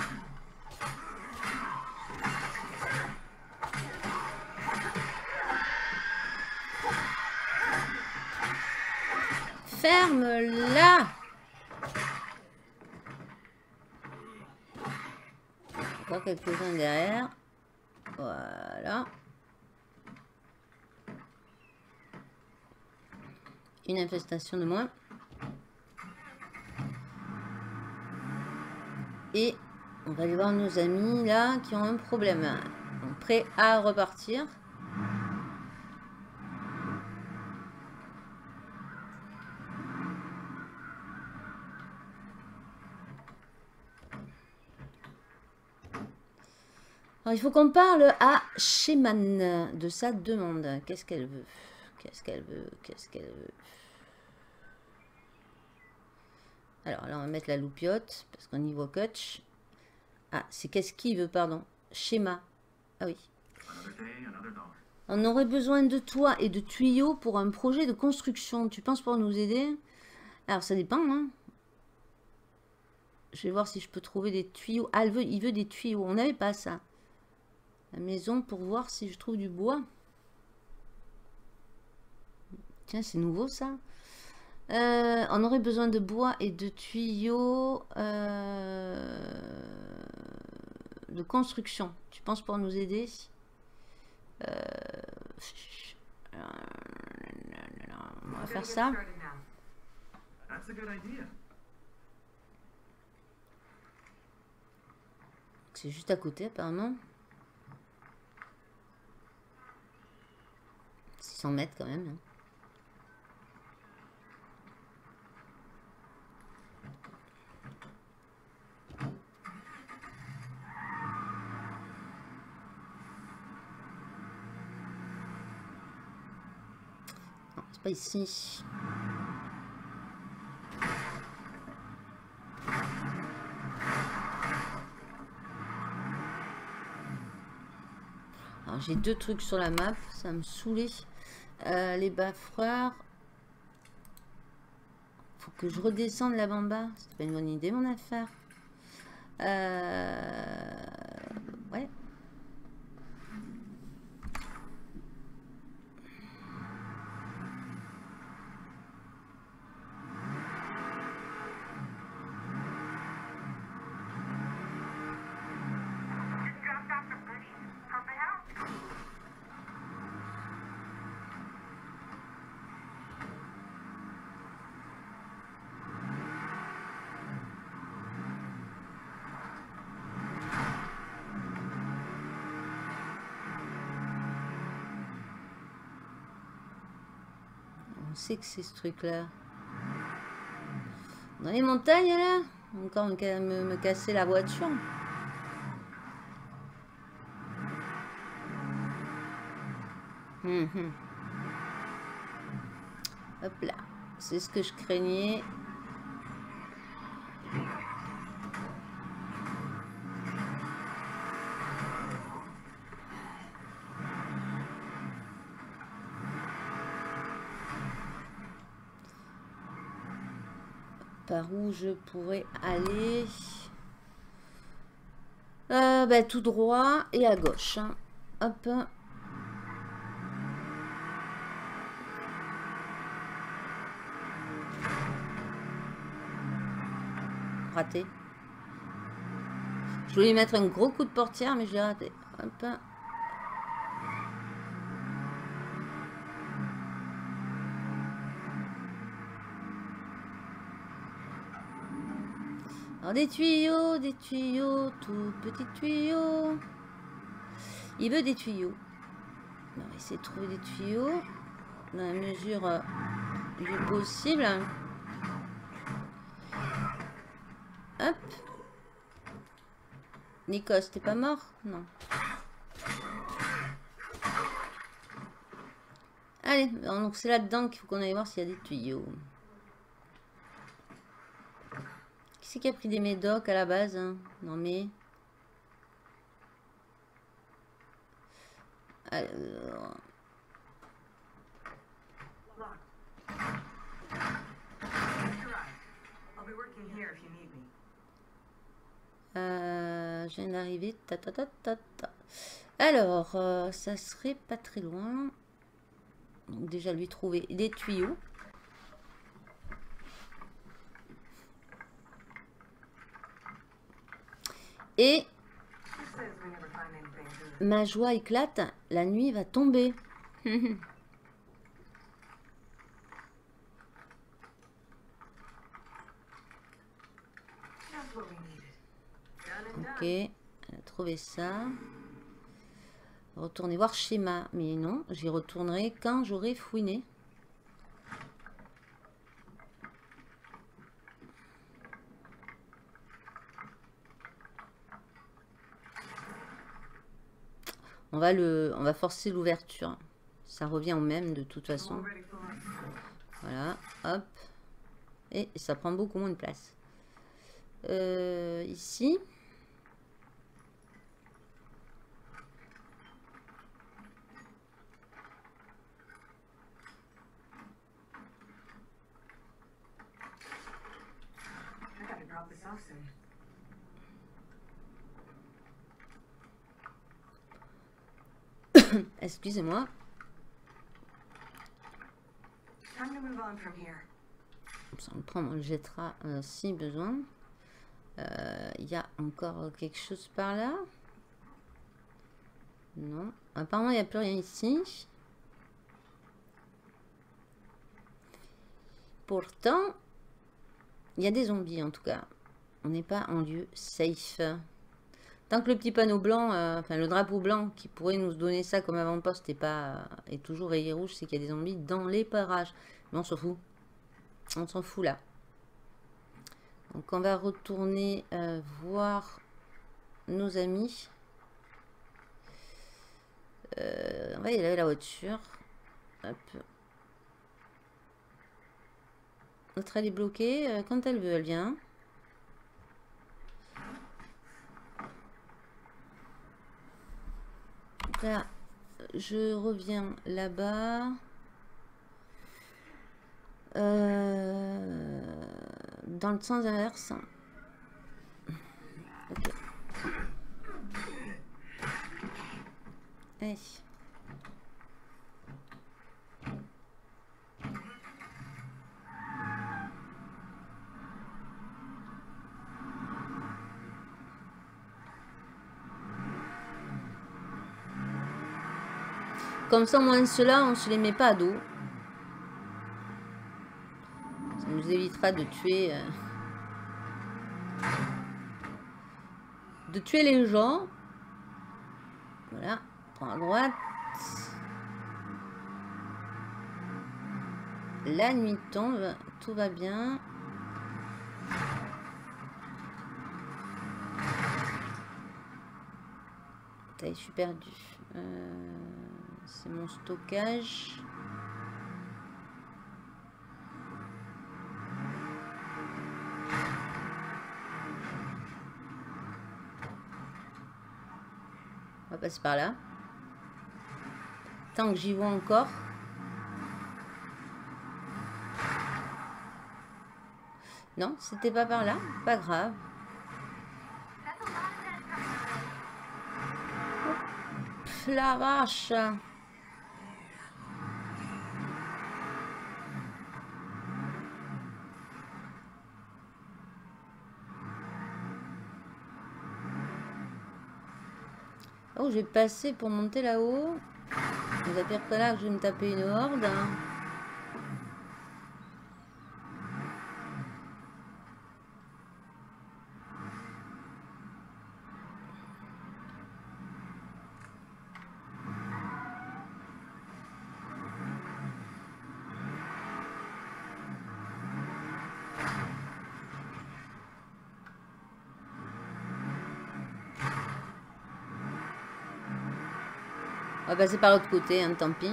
Ferme-la. Encore quelques-uns derrière. Voilà. Une infestation de moins. Et on va aller voir nos amis là qui ont un problème. On est prêt à repartir. Alors, il faut qu'on parle à Sheman de sa demande. Qu'est-ce qu'elle veut? Qu'est-ce qu'elle veut? Qu'est-ce qu'elle veut? Alors là, on va mettre la loupiote, parce qu'on y voit coach. Ah, c'est qu'est-ce qu'il veut, pardon. Schéma. Ah oui. On aurait besoin de toi et de tuyaux pour un projet de construction. Tu penses pouvoir nous aider? Alors, ça dépend, hein. Je vais voir si je peux trouver des tuyaux. Ah, il veut des tuyaux. On n'avait pas ça. La maison pour voir si je trouve du bois. Tiens, c'est nouveau, ça. On aurait besoin de bois et de tuyaux de construction. Tu penses pour nous aider? On va faire ça. C'est juste à côté, apparemment. 600 mètres quand même. Hein. Ici. Alors j'ai deux trucs sur la map, ça me saoulait. Les baffreurs. Faut que je redescende là en bas. C'était pas une bonne idée mon affaire. Ouais. Que c'est ce truc là dans les montagnes là encore me casser la voiture. Hop là, c'est ce que je craignais. Par où je pourrais aller? Ben, tout droit et à gauche. Hein. Hop. raté. Je voulais mettre un gros coup de portière, mais je l'ai raté. Hop. Alors des tuyaux, tout petits tuyaux. Il veut des tuyaux. On va essayer de trouver des tuyaux dans la mesure du possible. Hop. Nikos, t'es pas mort? Non. Allez, donc c'est là-dedans qu'il faut qu'on aille voir s'il y a des tuyaux. Qui c'est qui a pris des médocs à la base, hein? Non mais... Alors... je viens d'arriver. Alors, ça serait pas très loin. Donc déjà lui trouver des tuyaux. Et ma joie éclate, la nuit va tomber. Ok, on a trouvé ça. Retourner voir schéma. Mais non, j'y retournerai quand j'aurai fouiné. On va forcer l'ouverture. Ça revient au même de toute façon. Voilà, hop. Et ça prend beaucoup moins de place. Ici. Excusez-moi. Ça me prend, on le jettera si besoin. Il y a encore quelque chose par là? Non. Apparemment, il n'y a plus rien ici. Pourtant, il y a des zombies en tout cas. On n'est pas en lieu safe. Tant que le petit panneau blanc, enfin le drapeau blanc qui pourrait nous donner ça comme avant-poste est toujours rayé rouge, c'est qu'il y a des zombies dans les parages. Mais on s'en fout. On s'en fout là. Donc on va retourner voir nos amis. On va y laver la voiture. Hop. Notre elle est bloquée. Quand elle veut, elle vient. Là, je reviens là-bas. Dans le sens inverse. Okay. Hey. Comme ça, au moins cela, on ne se les met pas à dos. Ça nous évitera de tuer les gens. Voilà, prends à droite. La nuit tombe, tout va bien. Je suis perdue. C'est mon stockage. On va passer par là. Tant que j'y vois encore. Non, c'était pas par là. Pas grave. Ouf, la vache! Oh, je vais passer pour monter là-haut. Vous apercevez là que je vais me taper une horde. On va passer par l'autre côté, hein, tant pis.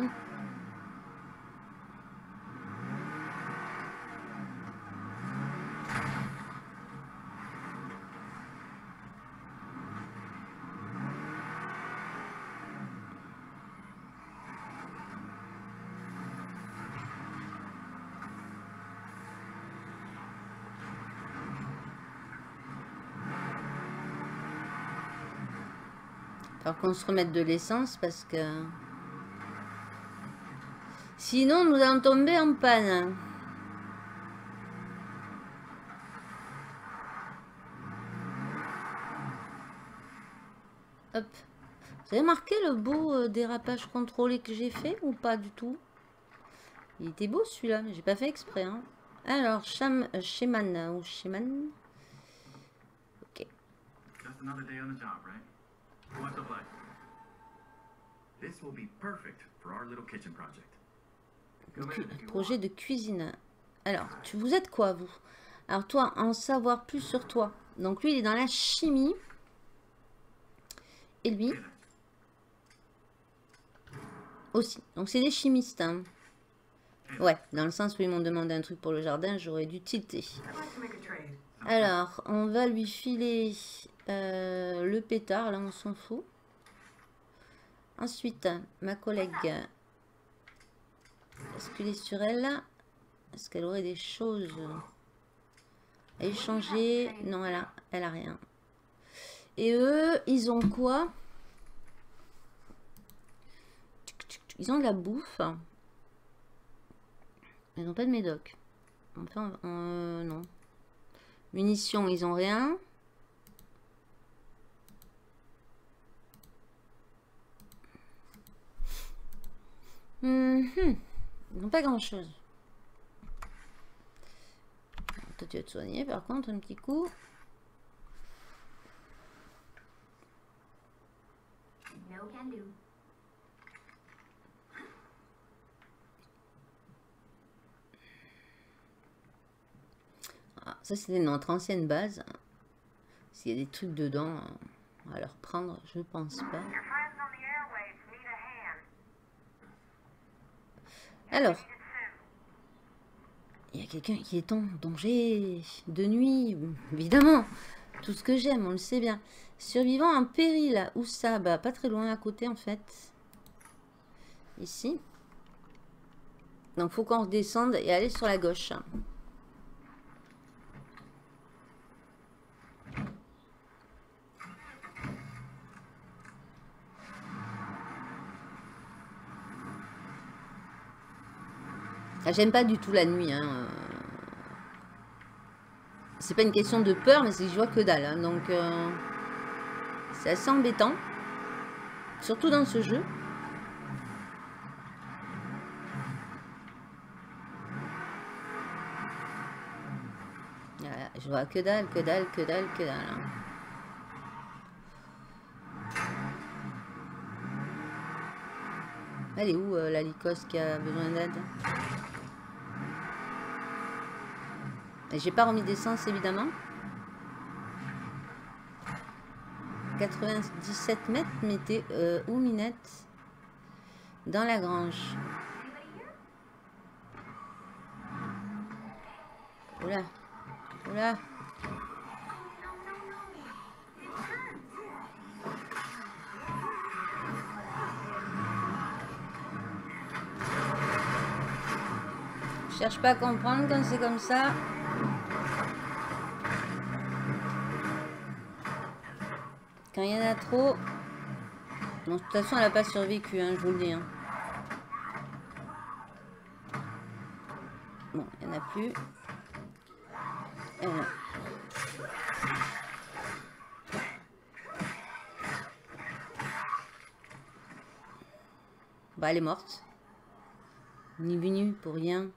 Alors qu'on se remette de l'essence parce que... sinon, nous allons tomber en panne. Hop. Vous avez remarqué le beau dérapage contrôlé que j'ai fait ou pas du tout? Il était beau celui-là, mais j'ai pas fait exprès. Hein. Alors, Shaman ou Shaman. Ok. What's up, life? This will be perfect for our little kitchen project. Projet de cuisine. Alors, vous êtes quoi, vous? Alors, toi, en savoir plus sur toi. Donc, lui, il est dans la chimie. Et lui aussi. Donc, c'est des chimistes. Hein. Ouais, dans le sens où ils m'ont demandé un truc pour le jardin, j'aurais dû tilter. Alors, on va lui filer... le pétard, là on s'en fout. Ensuite, ma collègue, est-ce qu'elle est sur elle là? Est-ce qu'elle aurait des choses à échanger? Non, elle a rien. Et eux, ils ont quoi? Ils ont de la bouffe. Ils n'ont pas de médoc. Enfin, non. Munitions, ils ont rien. Ils n'ont pas grand chose. Toi tu vas te soigner par contre un petit coup. Ah, ça c'était notre ancienne base. S'il y a des trucs dedans, on va les reprendre, je pense pas. Alors, il y a quelqu'un qui est en danger de nuit, évidemment. Tout ce que j'aime, on le sait bien. Survivant en péril, où ça? Bah, pas très loin à côté, en fait. Ici. Donc, faut qu'on redescende et aller sur la gauche. J'aime pas du tout la nuit. Hein. C'est pas une question de peur, mais c'est que je vois que dalle. Hein. Donc, c'est assez embêtant. Surtout dans ce jeu. Voilà, je vois que dalle, que dalle, que dalle, que dalle. Hein. Elle est où la Lycos qui a besoin d'aide? J'ai pas remis d'essence évidemment. 97 mètres, mettez où Minette? Dans la grange. Oula. Oula. Je cherche pas à comprendre quand c'est comme ça. Quand il y en a trop. Bon, de toute façon, elle n'a pas survécu, hein, je vous le dis. Hein. Bon, il n'y en a plus. Voilà. Bah, elle est morte. On est venu pour rien.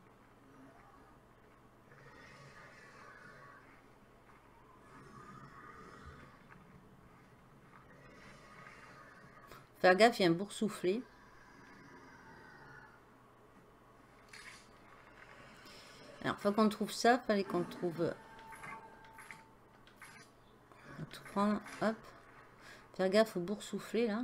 Faire gaffe, il y a un boursouflé. Alors, faut qu'on trouve ça, fallait qu'on trouve... On va tout prendre, hop. Faire gaffe au boursouflé, là.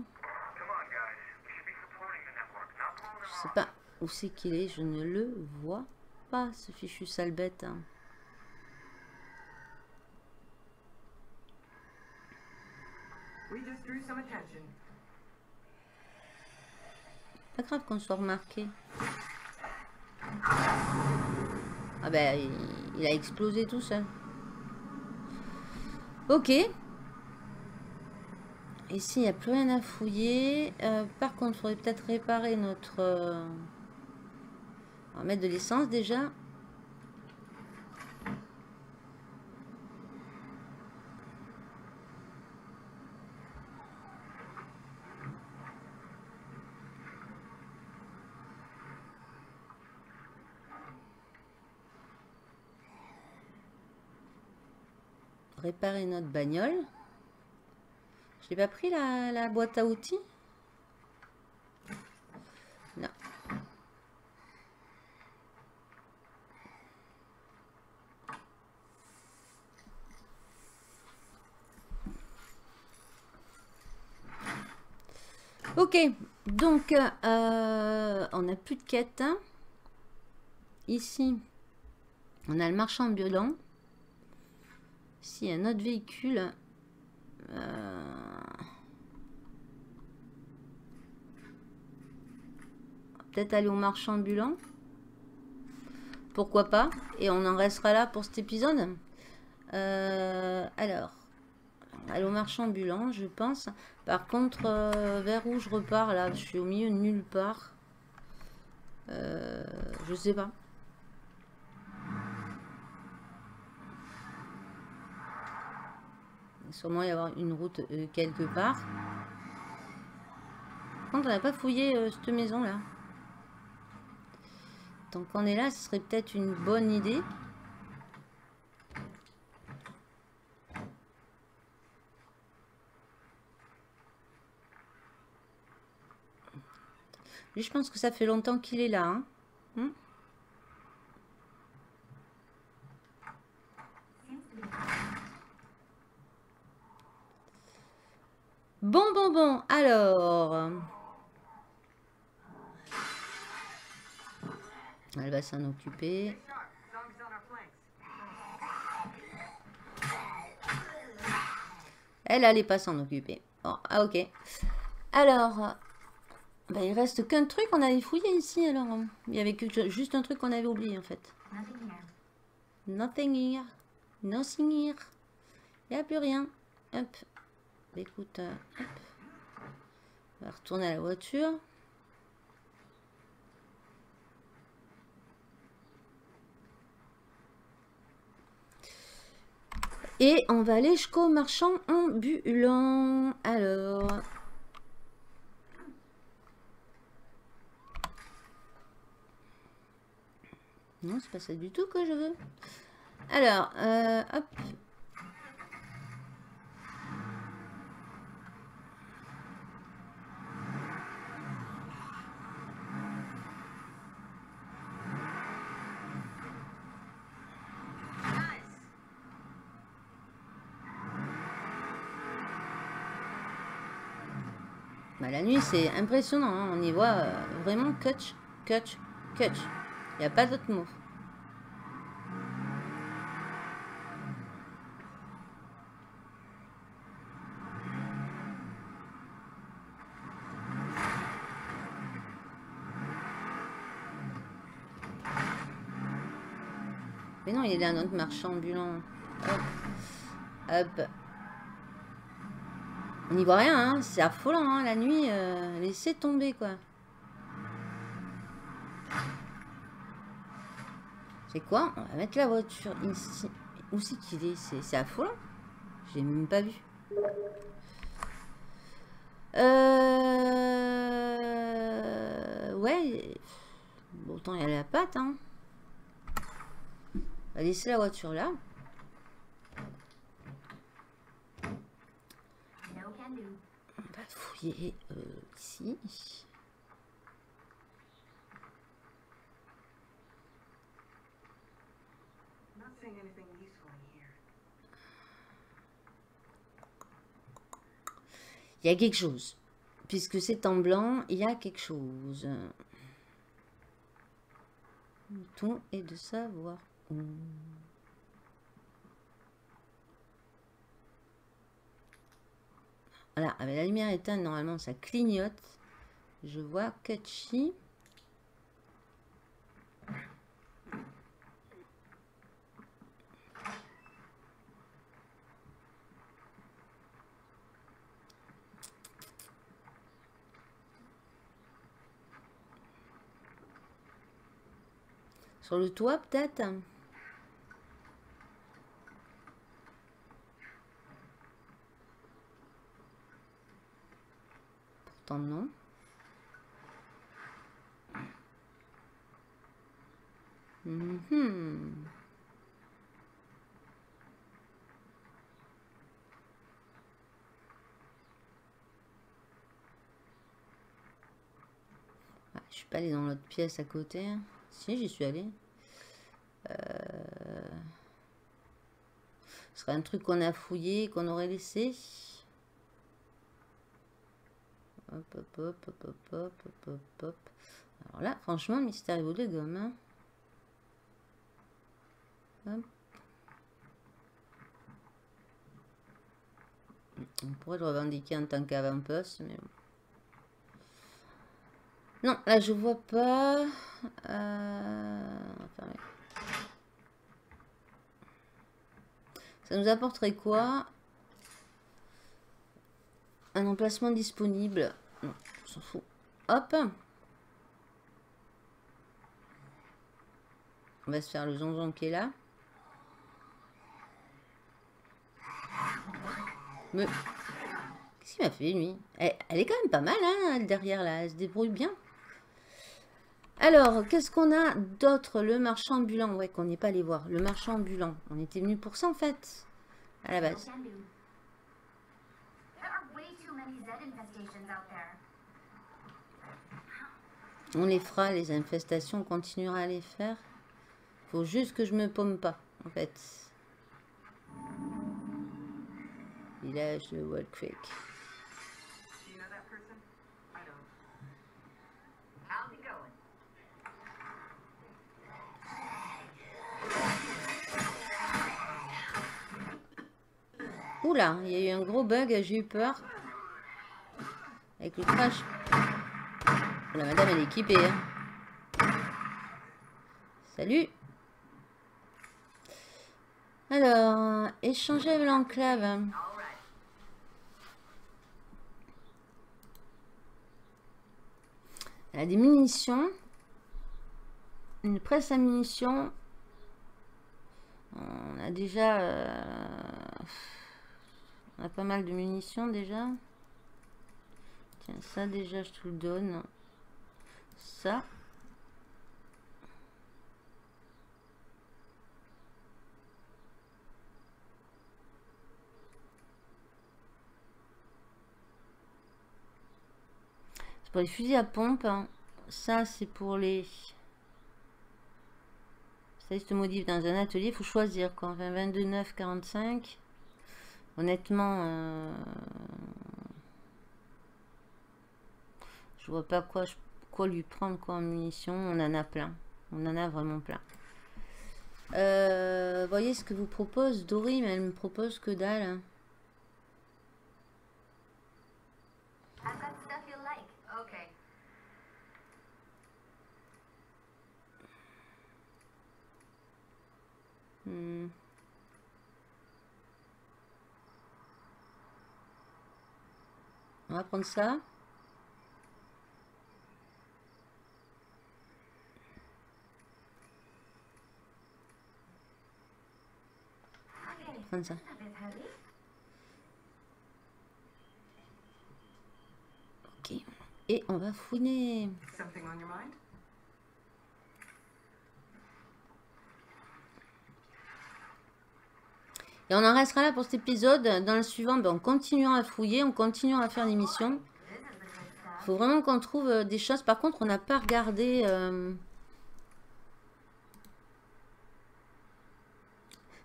Je sais pas où c'est qu'il est, je ne le vois pas, ce fichu sale bête. Hein. Pas grave qu'on soit remarqué. Ah ben, il a explosé tout seul. Ok. Ici, il n'y a plus rien à fouiller. Par contre, il faudrait peut-être réparer notre... On va mettre de l'essence déjà. Réparer notre bagnole. Je n'ai pas pris la boîte à outils. Non. Ok. Donc, on n'a plus de quête. Hein. Ici, on a le marchand ambulant. Ici, il y a un autre véhicule. Peut-être aller au marchand ambulant. Pourquoi pas. Et on en restera là pour cet épisode. Alors, aller au marchand ambulant, je pense. Par contre, vers où je repars là. Je suis au milieu de nulle part. Je sais pas. Sûrement y avoir une route quelque part. Par contre, on n'a pas fouillé cette maison là. Donc on est là, ce serait peut-être une bonne idée. Lui, je pense que ça fait longtemps qu'il est là. Hein. Bon, alors. Elle va s'en occuper. Elle n'allait pas s'en occuper. Bon, ah, ok. Alors, ben, il reste qu'un truc qu'on avait fouillé ici, alors. Il y avait juste un truc qu'on avait oublié, en fait. Nothing here. Nothing here. Il n'y a plus rien. Hop. Écoute, hop. On va retourner à la voiture. Et on va aller jusqu'au marchand ambulant. Alors. Non, c'est pas ça du tout que je veux. Alors, hop. La nuit, c'est impressionnant. Hein. On y voit vraiment catch. Il n'y a pas d'autre mot. Mais non, il est là, notre marchand ambulant. Hop. Hop. On n'y voit rien, hein. C'est affolant, hein. La nuit, laissez tomber, quoi. C'est quoi? On va mettre la voiture ici. Où c'est qu'il est? C'est affolant. J'ai même pas vu. ouais, bon, autant y aller à patte, hein. On va laisser la voiture là. On va fouiller ici. Il y a quelque chose. Puisque c'est en blanc, il y a quelque chose. Le ton est de savoir où. Voilà, avec la lumière éteinte, normalement ça clignote. Je vois Kutchi. Sur le toit peut-être. Pourtant non. Ah, je suis pas allée dans l'autre pièce à côté. Si, j'y suis allée. Ce serait un truc qu'on a fouillé, qu'on aurait laissé. Hop, hop, hop, hop, hop, hop, hop, hop. Alors là, franchement, mystère vaut de gomme. Hein. Hop. On pourrait le revendiquer en tant qu'avant-poste, mais bon. Non, là je vois pas. Ça nous apporterait quoi? Un emplacement disponible. Non, on s'en fout. Hop. On va se faire le zonzon qui est là. Mais qu'est-ce qu'il m'a fait lui? Elle est quand même pas mal, hein, derrière là. Elle se débrouille bien. Alors, qu'est-ce qu'on a d'autre? Le marchand ambulant, ouais, qu'on n'est pas allé voir. Le marchand ambulant, on était venu pour ça en fait, à la base. On les fera, les infestations, on continuera à les faire. Faut juste que je me paume pas, en fait. Village de World Creek. Oula, il y a eu un gros bug, j'ai eu peur. Avec le crash. La madame, elle est équipée. Hein. Salut. Alors, échanger avec l'enclave. Elle a des munitions. Une presse à munitions. On a déjà... on a pas mal de munitions déjà. Tiens, ça déjà je te le donne. Ça. C'est pour les fusils à pompe. Hein. Ça c'est pour les... Ça se modifie dans un atelier. Il faut choisir quoi. Enfin, 22, 9, 45... Honnêtement, je vois pas quoi lui prendre quoi en munitions. On en a plein. On en a vraiment plein. Voyez ce que vous propose Dory, mais elle me propose que dalle. On va prendre ça. On va prendre ça. Ok. Et on va fouiner. Et on en restera là pour cet épisode. Dans le suivant, ben, on continuera à fouiller, on continuera à faire l'émission. Il faut vraiment qu'on trouve des choses. Par contre, on n'a pas regardé...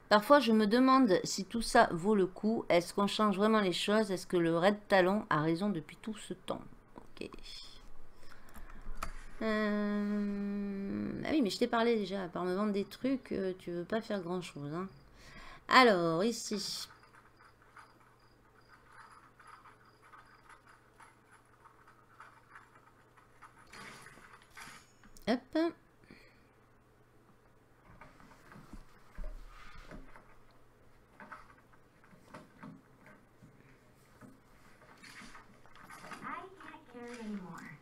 Parfois, je me demande si tout ça vaut le coup. Est-ce qu'on change vraiment les choses? Est-ce que le Red Talon a raison depuis tout ce temps? Ok. Ah oui, mais je t'ai parlé déjà. À part me vendre des trucs, tu veux pas faire grand-chose. Hein. Alors, ici. Hop.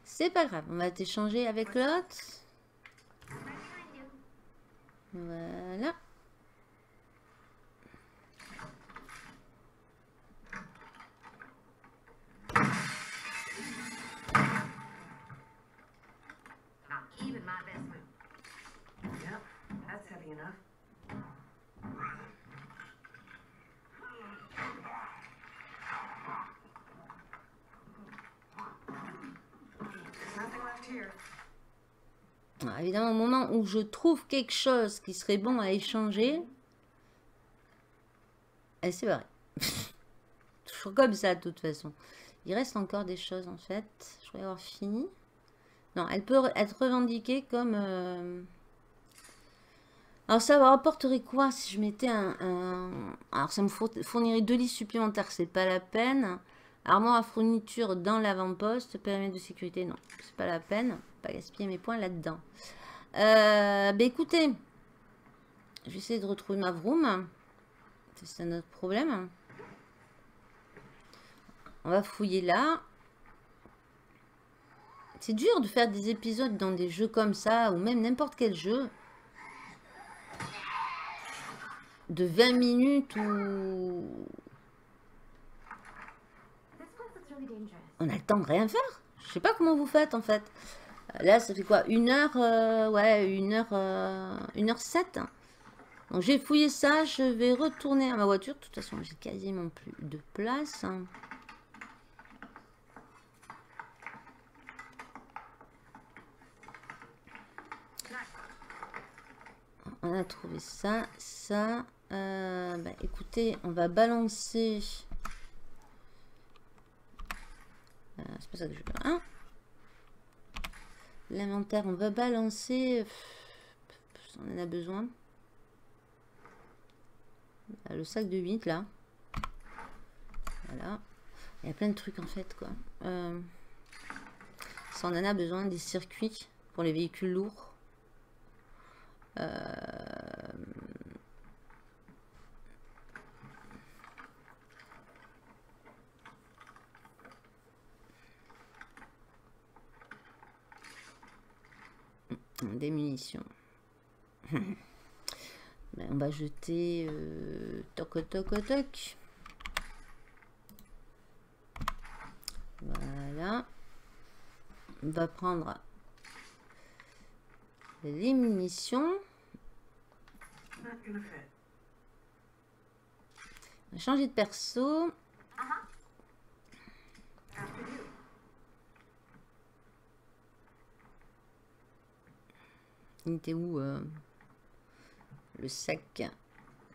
C'est pas grave, on va t'échanger avec l'autre. Voilà. Alors évidemment, au moment où je trouve quelque chose qui serait bon à échanger, elle s'est barrée. Toujours comme ça, de toute façon. Il reste encore des choses, en fait. Je vais avoir fini. Non, elle peut être revendiquée comme... Alors, ça me rapporterait quoi si je mettais un... Alors, ça me fournirait 2 lits supplémentaires. C'est pas la peine. Armoire à fourniture dans l'avant-poste, périmètre de sécurité, non, c'est pas la peine, pas gaspiller mes points là-dedans. Bah écoutez, je vais essayer de retrouver ma vroom, c'est un autre problème. On va fouiller là. C'est dur de faire des épisodes dans des jeux comme ça, ou même n'importe quel jeu, de 20 minutes ou... On a le temps de rien faire. Je sais pas comment vous faites en fait. Là, ça fait quoi? 1 heure, ouais, 1h07. Donc j'ai fouillé ça. Je vais retourner à ma voiture. De toute façon, j'ai quasiment plus de place. On a trouvé ça, ça. Bah, écoutez, on va balancer. C'est pas ça que je veux. Hein, l'inventaire, on va balancer. On en a besoin. Le sac de 8 là. Voilà. Il y a plein de trucs en fait quoi. Ça, on en a besoin des circuits pour les véhicules lourds. Des munitions. Ben, on va jeter toc toc toc. Voilà. On va prendre les munitions. On va changer de perso. Unité où le sac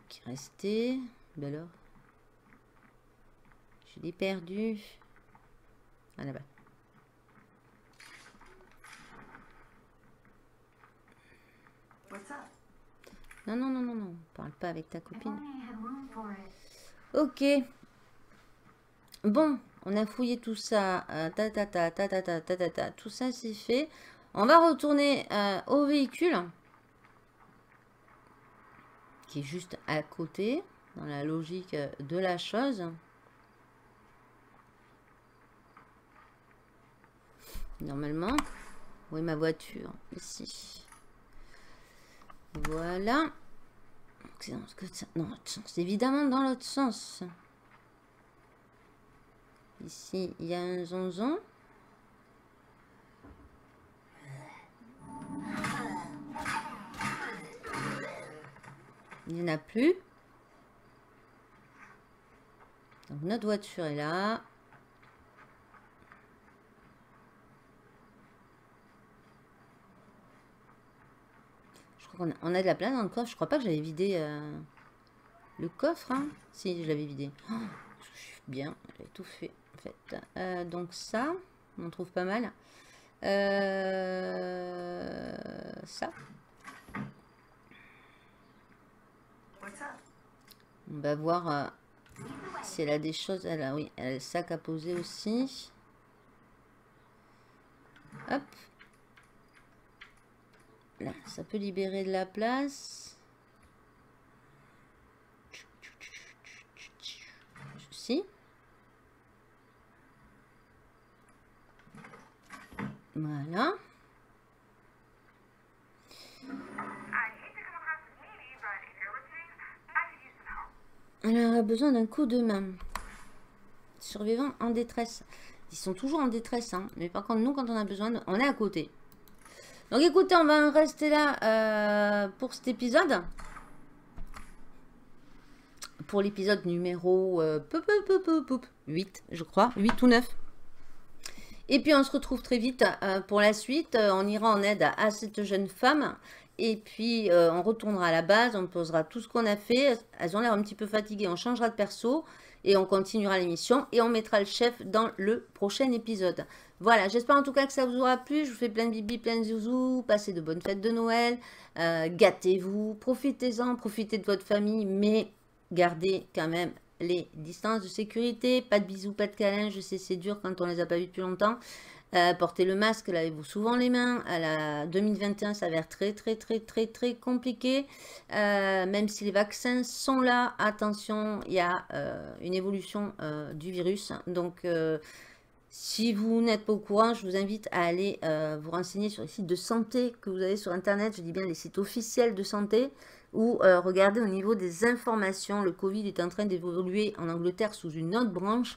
qui restait. Ben alors, je l'ai perdu. Ah là-bas. Non, non, non, non, non. Parle pas avec ta copine. Ok. Bon, on a fouillé tout ça. Ta ta ta ta ta ta ta ta ta. Tout ça, c'est fait. On va retourner au véhicule qui est juste à côté, dans la logique de la chose. Normalement, où est ma voiture? Ici. Voilà. C'est dans l'autre sens. Évidemment, dans l'autre sens. Ici, il y a un zonzon. Il n'y en a plus. Donc notre voiture est là. Je crois qu'on a de la place dans le coffre. Je crois pas que j'avais vidé le coffre. Hein. Si, je l'avais vidé. Oh, je suis bien, j'avais tout fait. En fait. Donc ça, on trouve pas mal. Ça. On va voir si elle a des choses. Elle a, oui, elle a le sac à poser aussi. Hop. Là, ça peut libérer de la place. Ceci. Voilà. Elle a besoin d'un coup de main. Survivants en détresse. Ils sont toujours en détresse. Hein. Mais par contre, nous, quand on a besoin, on est à côté. Donc écoutez, on va en rester là pour cet épisode. Pour l'épisode numéro 8, je crois. 8 ou 9. Et puis, on se retrouve très vite pour la suite. On ira en aide à cette jeune femme. Et puis, on retournera à la base, on posera tout ce qu'on a fait. Elles ont l'air un petit peu fatiguées, on changera de perso et on continuera l'émission. Et on mettra le chef dans le prochain épisode. Voilà, j'espère en tout cas que ça vous aura plu. Je vous fais plein de bibi, plein de zouzous. Passez de bonnes fêtes de Noël. Gâtez-vous, profitez-en, profitez de votre famille. Mais gardez quand même les distances de sécurité. Pas de bisous, pas de câlins. Je sais, c'est dur quand on ne les a pas vus depuis longtemps. Portez le masque, lavez-vous souvent les mains. À la 2021 s'avère très compliqué. Même si les vaccins sont là, attention, il y a une évolution du virus. Donc, si vous n'êtes pas au courant, je vous invite à aller vous renseigner sur les sites de santé que vous avez sur Internet. Je dis bien les sites officiels de santé. Ou regardez au niveau des informations, le Covid est en train d'évoluer en Angleterre sous une autre branche.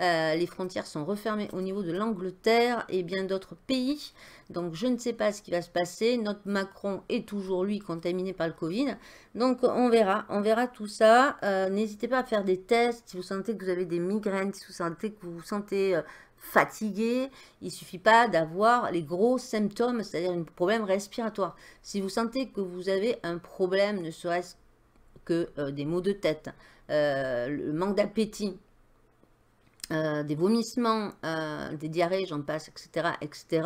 Les frontières sont refermées au niveau de l'Angleterre et bien d'autres pays. Donc je ne sais pas ce qui va se passer. Notre Macron est toujours lui contaminé par le Covid. Donc on verra tout ça. N'hésitez pas à faire des tests. Si vous sentez que vous avez des migraines, si vous sentez que vous vous sentez fatigué, il ne suffit pas d'avoir les gros symptômes, c'est-à-dire un problème respiratoire. Si vous sentez que vous avez un problème, ne serait-ce que des maux de tête, le manque d'appétit, des vomissements, des diarrhées, j'en passe, etc., etc.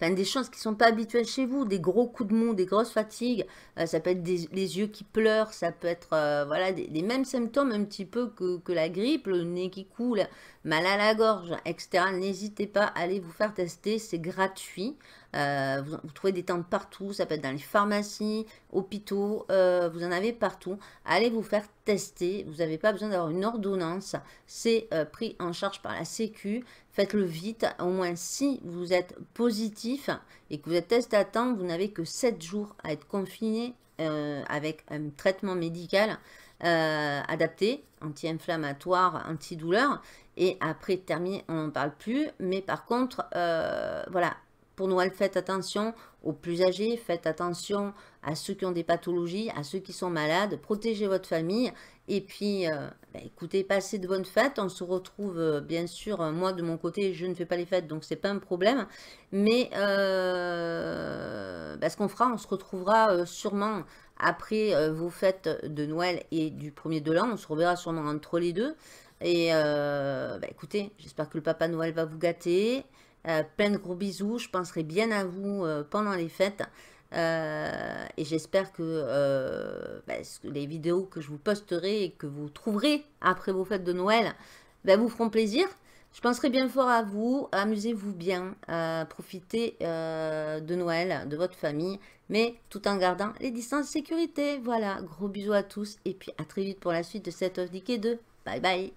Enfin, des choses qui ne sont pas habituelles chez vous, des gros coups de mou, des grosses fatigues, ça peut être les yeux qui pleurent, ça peut être voilà, les mêmes symptômes un petit peu que la grippe, le nez qui coule, mal à la gorge, etc. N'hésitez pas à aller vous faire tester, c'est gratuit. Vous trouvez des tentes partout, ça peut être dans les pharmacies, hôpitaux, vous en avez partout. Allez vous faire tester, vous n'avez pas besoin d'avoir une ordonnance, c'est pris en charge par la Sécu. Faites-le vite, au moins si vous êtes positif et que vous êtes testé à temps, vous n'avez que 7 jours à être confiné avec un traitement médical adapté, anti-inflammatoire, anti-douleur. Et après terminé, on n'en parle plus, mais par contre, voilà. Pour Noël, faites attention aux plus âgés, faites attention à ceux qui ont des pathologies, à ceux qui sont malades, protégez votre famille. Et puis, écoutez, passez de bonnes fêtes. On se retrouve, bien sûr, moi de mon côté, je ne fais pas les fêtes, donc c'est pas un problème. Mais ce qu'on fera, on se retrouvera sûrement après vos fêtes de Noël et du premier de l'an. On se reverra sûrement entre les deux. Et écoutez, j'espère que le Papa Noël va vous gâter. Plein de gros bisous, je penserai bien à vous pendant les fêtes et j'espère que les vidéos que je vous posterai et que vous trouverez après vos fêtes de Noël vous feront plaisir. Je penserai bien fort à vous, amusez-vous bien, profitez de Noël, de votre famille, mais tout en gardant les distances de sécurité. Voilà, gros bisous à tous et puis à très vite pour la suite de State of Decay 2. Bye bye.